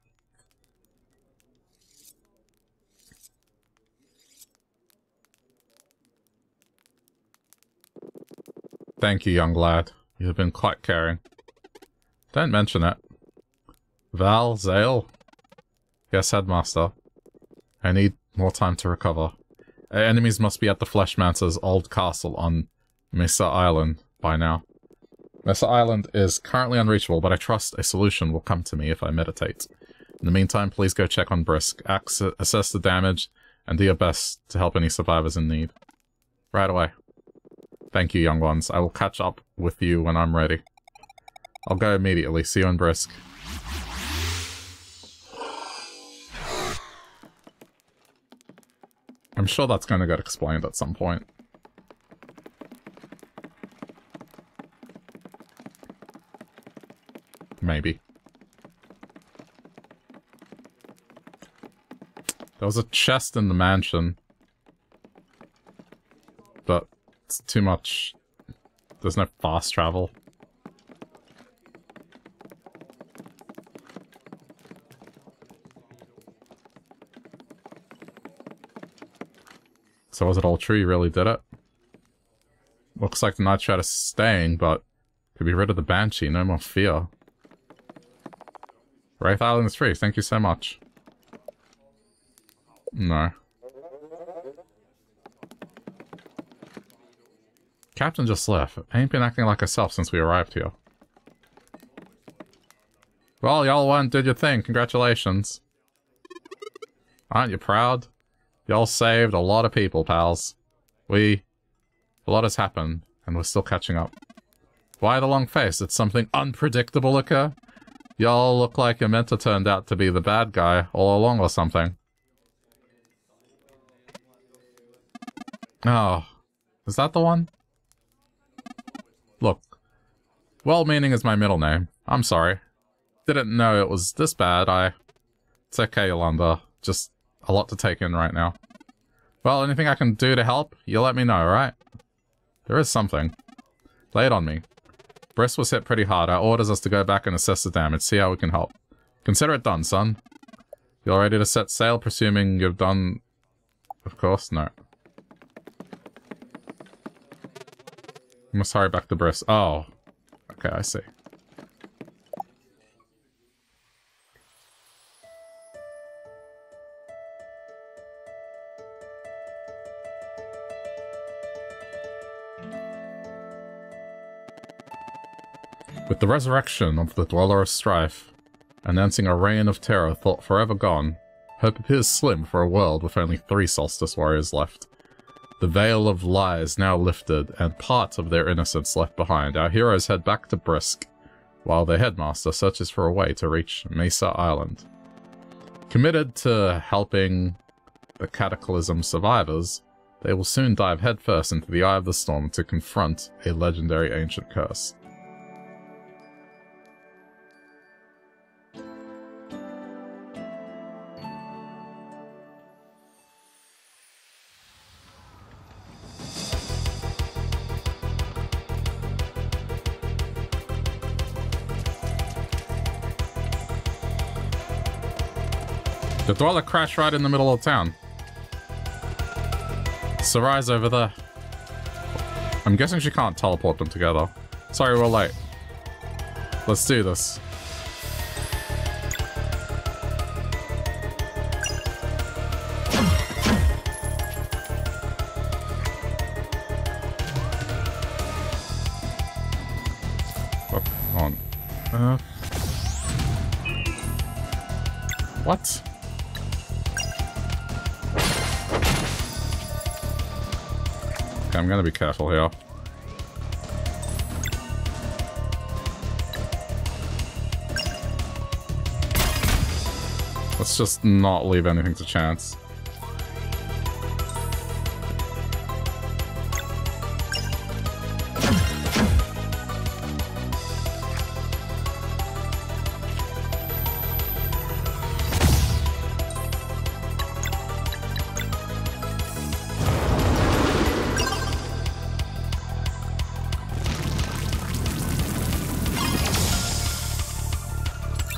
Thank you, young lad. You have been quite caring. Don't mention it. Val, Zale. Yes, Headmaster. I need more time to recover. Our enemies must be at the Fleshmancer's old castle on Mesa Island by now. Mesa Island is currently unreachable, but I trust a solution will come to me if I meditate. In the meantime, please go check on Brisk, access, assess the damage, and do your best to help any survivors in need. Right away. Thank you, young ones. I will catch up with you when I'm ready. I'll go immediately. See you in Brisk. I'm sure that's going to get explained at some point. Maybe. There was a chest in the mansion. But... It's too much. There's no fast travel. So was it all true? You really did it? Looks like the Nightshade is staying, but could be rid of the Banshee. No more fear. Wraith Island is free. Thank you so much. No. Captain just left. I ain't been acting like herself since we arrived here. Well, y'all won, did your thing. Congratulations. Aren't you proud? Y'all saved a lot of people, pals. We... A lot has happened, and we're still catching up. Why the long face? Did something unpredictable occur? Y'all look like your mentor turned out to be the bad guy all along or something. Oh. Is that the one? Look. Well-meaning is my middle name. I'm sorry. Didn't know it was this bad. I... It's okay, Yolanda. Just a lot to take in right now. Well, anything I can do to help, you let me know, alright? There is something. Lay it on me. Brisk was hit pretty hard. Our orders us to go back and assess the damage, see how we can help. Consider it done, son. You're ready to set sail, presuming you've done... Of course, no. I must hurry back to Brisk. Oh. Okay, I see. With the resurrection of the Dweller of Strife, announcing a reign of terror thought forever gone, hope appears slim for a world with only three Solstice Warriors left. The veil of lies now lifted, and part of their innocence left behind, our heroes head back to Brisk, while their headmaster searches for a way to reach Mesa Island. Committed to helping the Cataclysm survivors, they will soon dive headfirst into the eye of the storm to confront a legendary ancient curse. The Dweller crashed right in the middle of town. Sarai's over there. I'm guessing she can't teleport them together. Sorry, we're late. Let's do this. Oh, on. Uh. What? I'm gonna be careful here. Let's just not leave anything to chance.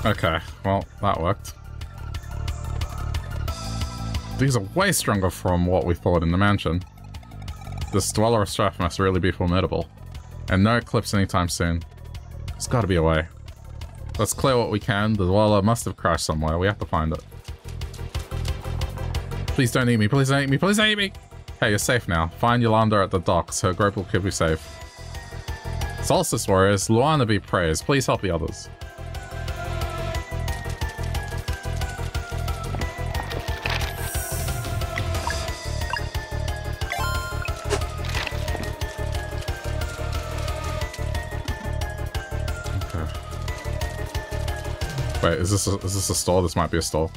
Okay, well, that worked. These are way stronger from what we thought in the mansion. This Dweller of Strife must really be formidable. And no eclipse anytime soon. There's gotta be a way. Let's clear what we can. The Dweller must have crashed somewhere. We have to find it. Please don't eat me, please don't eat me, please don't eat me! Hey, you're safe now. Find Yolanda at the docks. Her group will keep you safe. Solstice Warriors, Luana be praised. Please help the others. Wait, is this a, is this a stall? This might be a stall.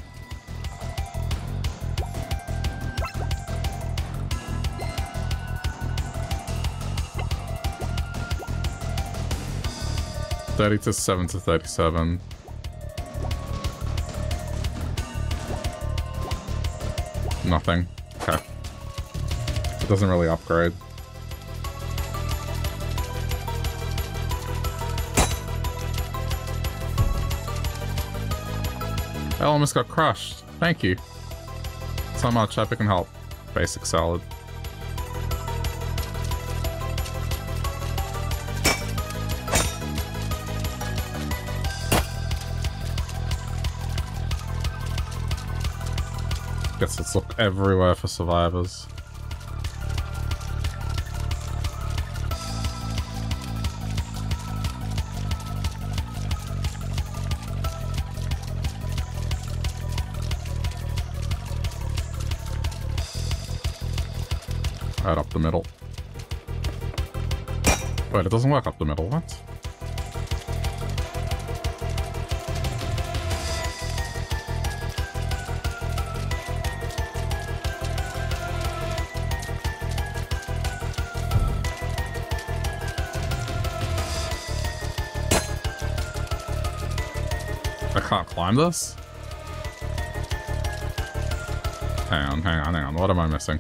thirty to seven to thirty-seven. Nothing. Okay. It doesn't really upgrade. I almost got crushed. Thank you. So much. Chapik can help. Basic salad. Guess let's look everywhere for survivors. that up the middle. But it doesn't work up the middle, what? I can't climb this? Hang on, hang on, hang on. What am I missing?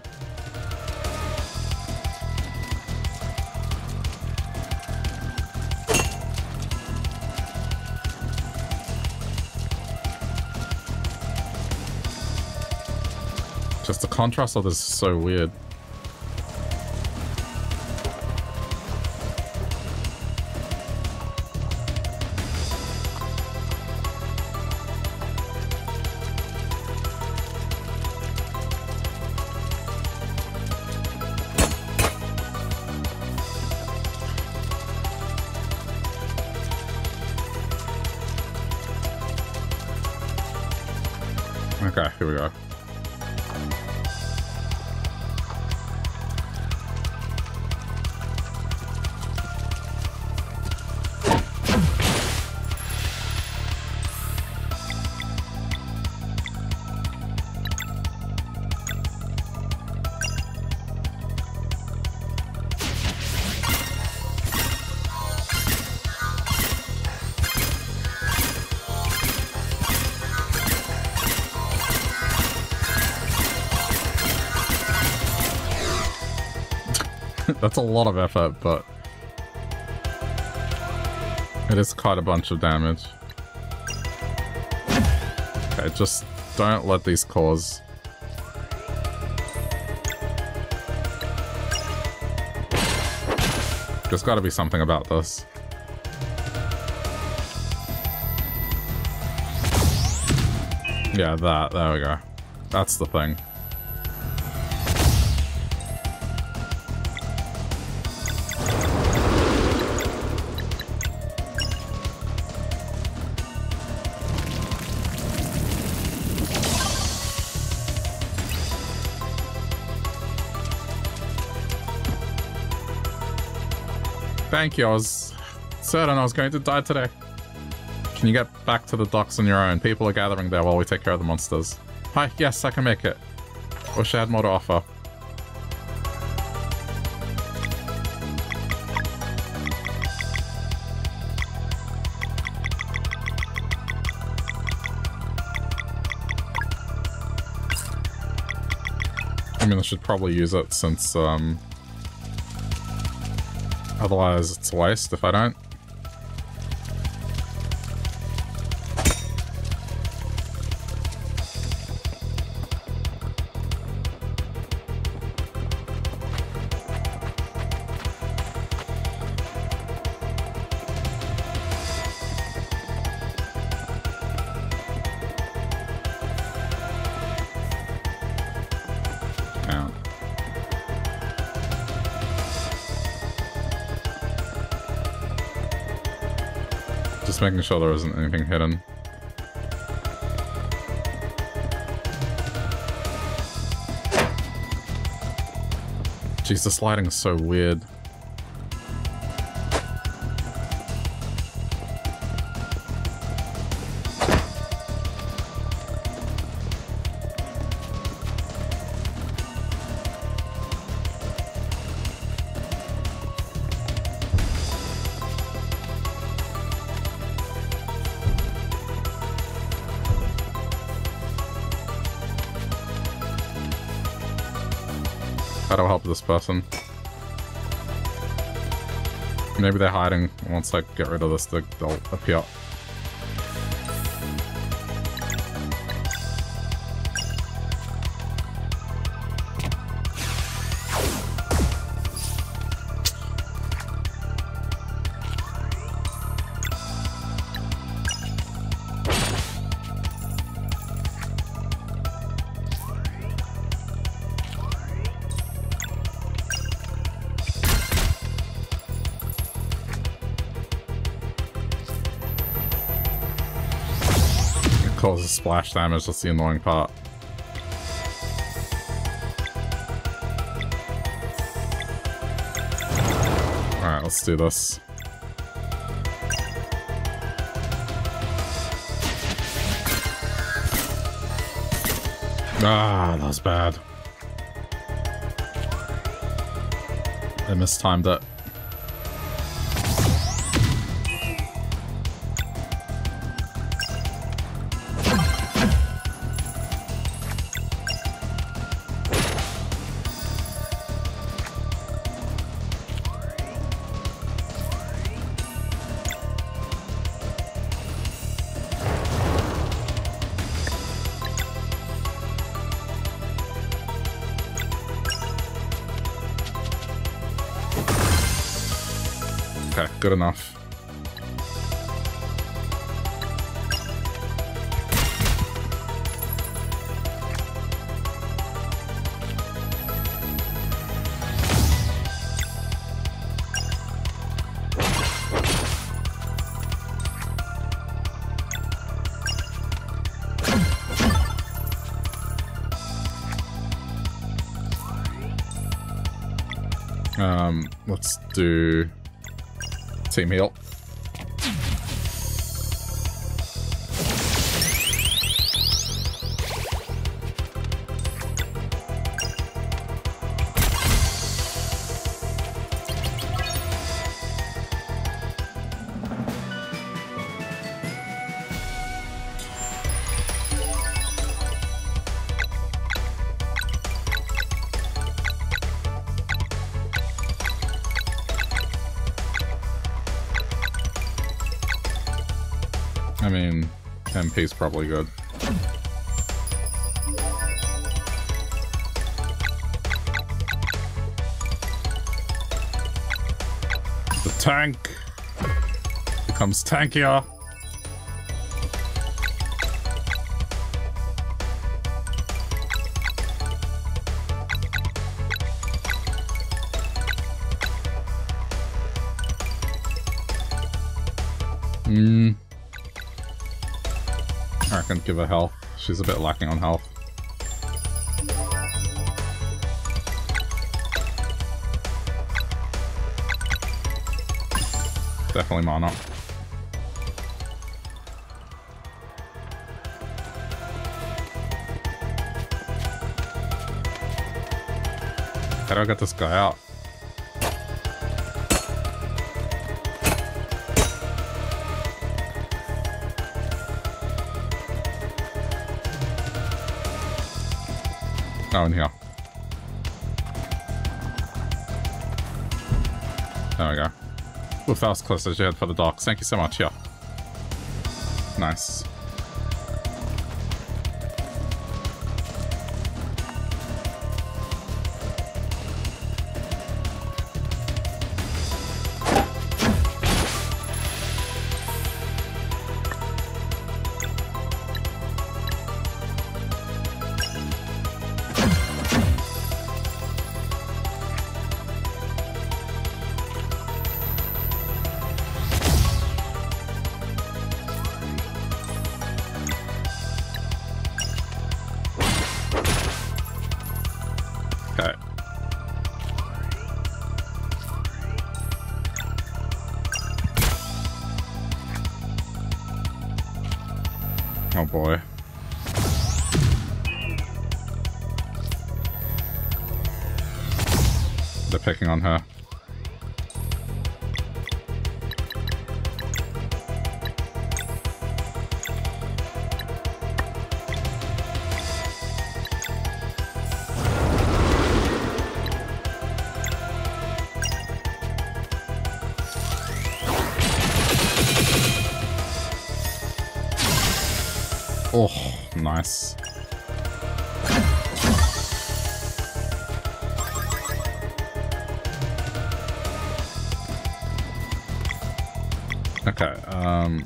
Just the contrast of this is so weird. That's a lot of effort, but it is quite a bunch of damage. Okay, just don't let these cause. There's got to be something about this. Yeah, that. There we go. That's the thing. Thank you, I was certain I was going to die today. Can you get back to the docks on your own? People are gathering there while we take care of the monsters. Hi, yes, I can make it. Wish I had more to offer. I mean, I should probably use it since, um... otherwise, it's a waste if I don't. Making sure there isn't anything hidden. Jeez, this lighting is so weird. This person. Maybe they're hiding. Once I get rid of this, they'll appear. Splash damage, that's the annoying part. Alright, let's do this. Ah, that was bad. I mistimed it. Good enough. Um, let's do team heal. He's probably good. The tank becomes tankier. Hmm. Give her health. She's a bit lacking on health. Definitely mana. How do I get this guy out? Oh, in here. There we go. Ooh, that was close as you had for the docks. Thank you so much. Yeah. Nice. On her. Oh, nice. Okay, um...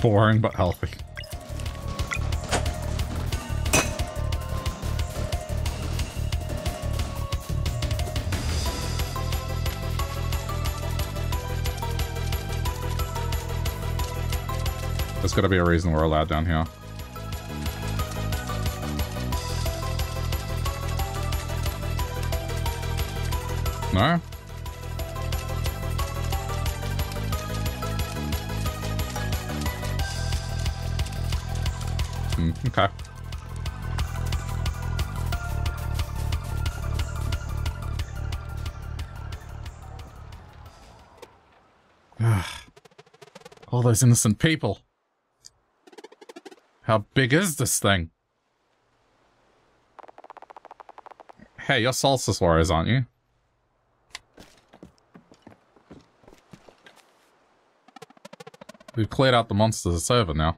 boring, but healthy. There's gotta be a reason we're allowed down here. No? Mm, okay. All those innocent people. How big is this thing? Hey, you're Solstice Warriors, aren't you? We've cleared out the monsters. It's over now.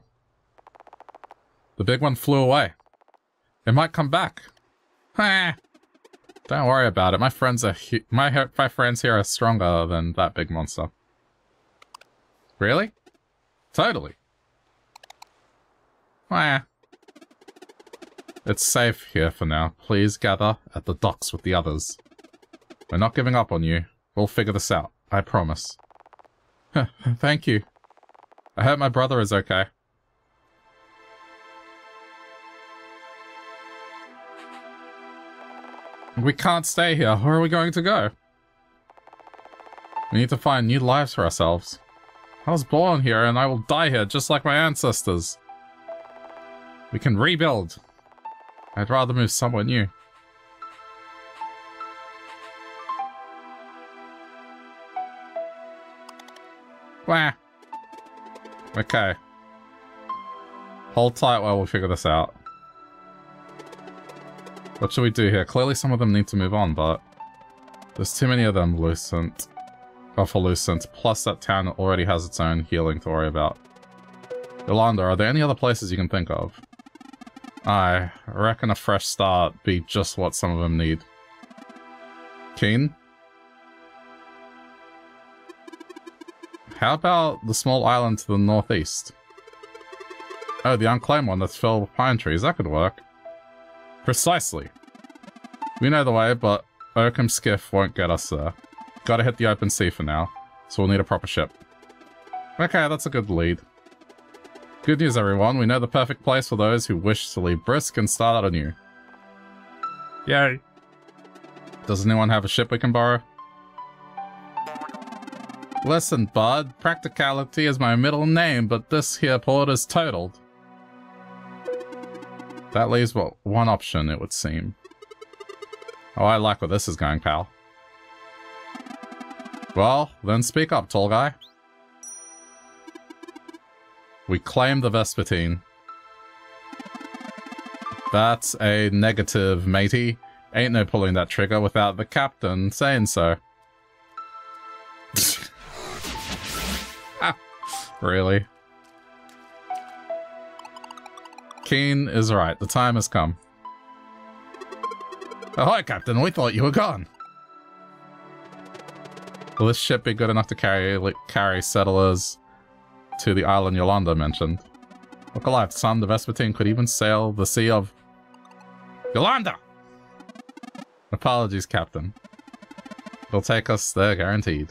The big one flew away. It might come back. Don't worry about it. My friends are hu my my friends here are stronger than that big monster. Really? Totally. Wah. It's safe here for now. Please gather at the docks with the others. We're not giving up on you. We'll figure this out. I promise. Thank you. I hope my brother is okay. We can't stay here. Where are we going to go? We need to find new lives for ourselves. I was born here and I will die here just like my ancestors. We can rebuild. I'd rather move somewhere new. Wah. Okay. Hold tight while we figure this out. What should we do here? Clearly some of them need to move on, but there's too many of them, Lucent. Oh, for Lucent. Plus that town already has its own healing to worry about. Yolanda, are there any other places you can think of? I reckon a fresh start be just what some of them need. Keen? How about the small island to the northeast? Oh, the unclaimed one that's filled with pine trees. That could work. Precisely. We know the way, but Oaken Skiff won't get us there. Gotta hit the open sea for now, so we'll need a proper ship. Okay, that's a good lead. Good news, everyone. We know the perfect place for those who wish to leave Brisk and start out anew. Yay. Does anyone have a ship we can borrow? Listen, bud. Practicality is my middle name, but this here port is totaled. That leaves, what, one option, it would seem. Oh, I like where this is going, pal. Well, then speak up, tall guy. We claim the Vespertine. That's a negative, matey. Ain't no pulling that trigger without the captain saying so. Ah, really? Keen is right. The time has come. Ahoy, Captain. We thought you were gone. Will this ship be good enough to carry carry settlers to the island Yolanda mentioned? Look alive, son. The Vespertine could even sail the Sea of Yolanda. Apologies, Captain. It'll take us there, guaranteed.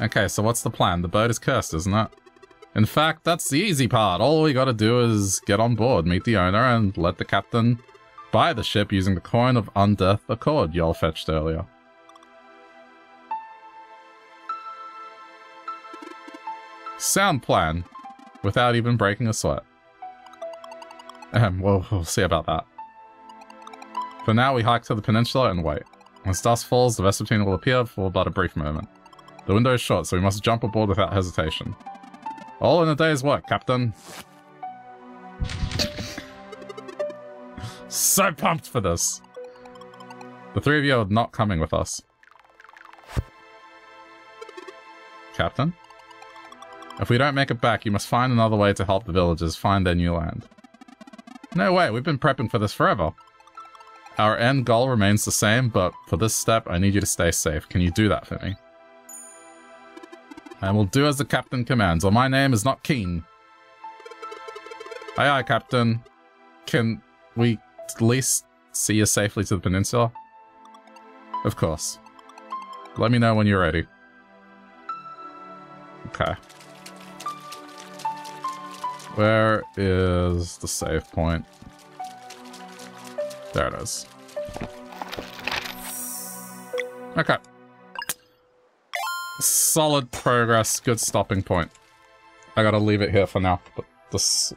Okay, so what's the plan? The boat is cursed, isn't it? In fact, that's the easy part. All we gotta do is get on board, meet the owner, and let the captain buy the ship using the coin of Undeath Accord y'all fetched earlier. Sound plan, without even breaking a sweat. Um, we'll, we'll see about that. For now, we hike to the peninsula and wait. When dusk falls, the Vespertine will appear for but a brief moment. The window is short, so we must jump aboard without hesitation. All in a day's work, Captain. So pumped for this. The three of you are not coming with us. Captain? If we don't make it back, you must find another way to help the villagers find their new land. No way, we've been prepping for this forever. Our end goal remains the same, but for this step, I need you to stay safe. Can you do that for me? I will do as the captain commands, or my name is not Keen. Aye aye, Captain. Can we at least see you safely to the peninsula? Of course. Let me know when you're ready. Okay. Where is the save point? There it is. Okay. Solid progress. Good stopping point. I gotta leave it here for now. But this...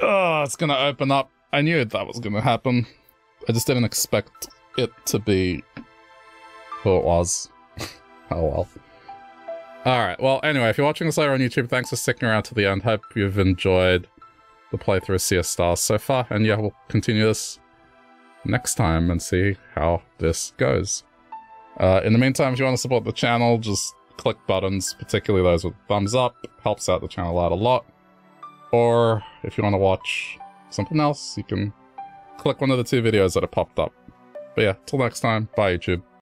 Oh, it's gonna open up. I knew that was gonna happen. I just didn't expect it to be who it was. Oh well. Alright, well, anyway, if you're watching this later on YouTube, thanks for sticking around to the end. Hope you've enjoyed the playthrough of Sea of Stars so far, and yeah, we'll continue this next time and see how this goes. Uh, in the meantime, if you want to support the channel, just click buttons, particularly those with thumbs up. Helps out the channel out a lot. Or if you want to watch something else, you can click one of the two videos that have popped up. But yeah, till next time, bye YouTube.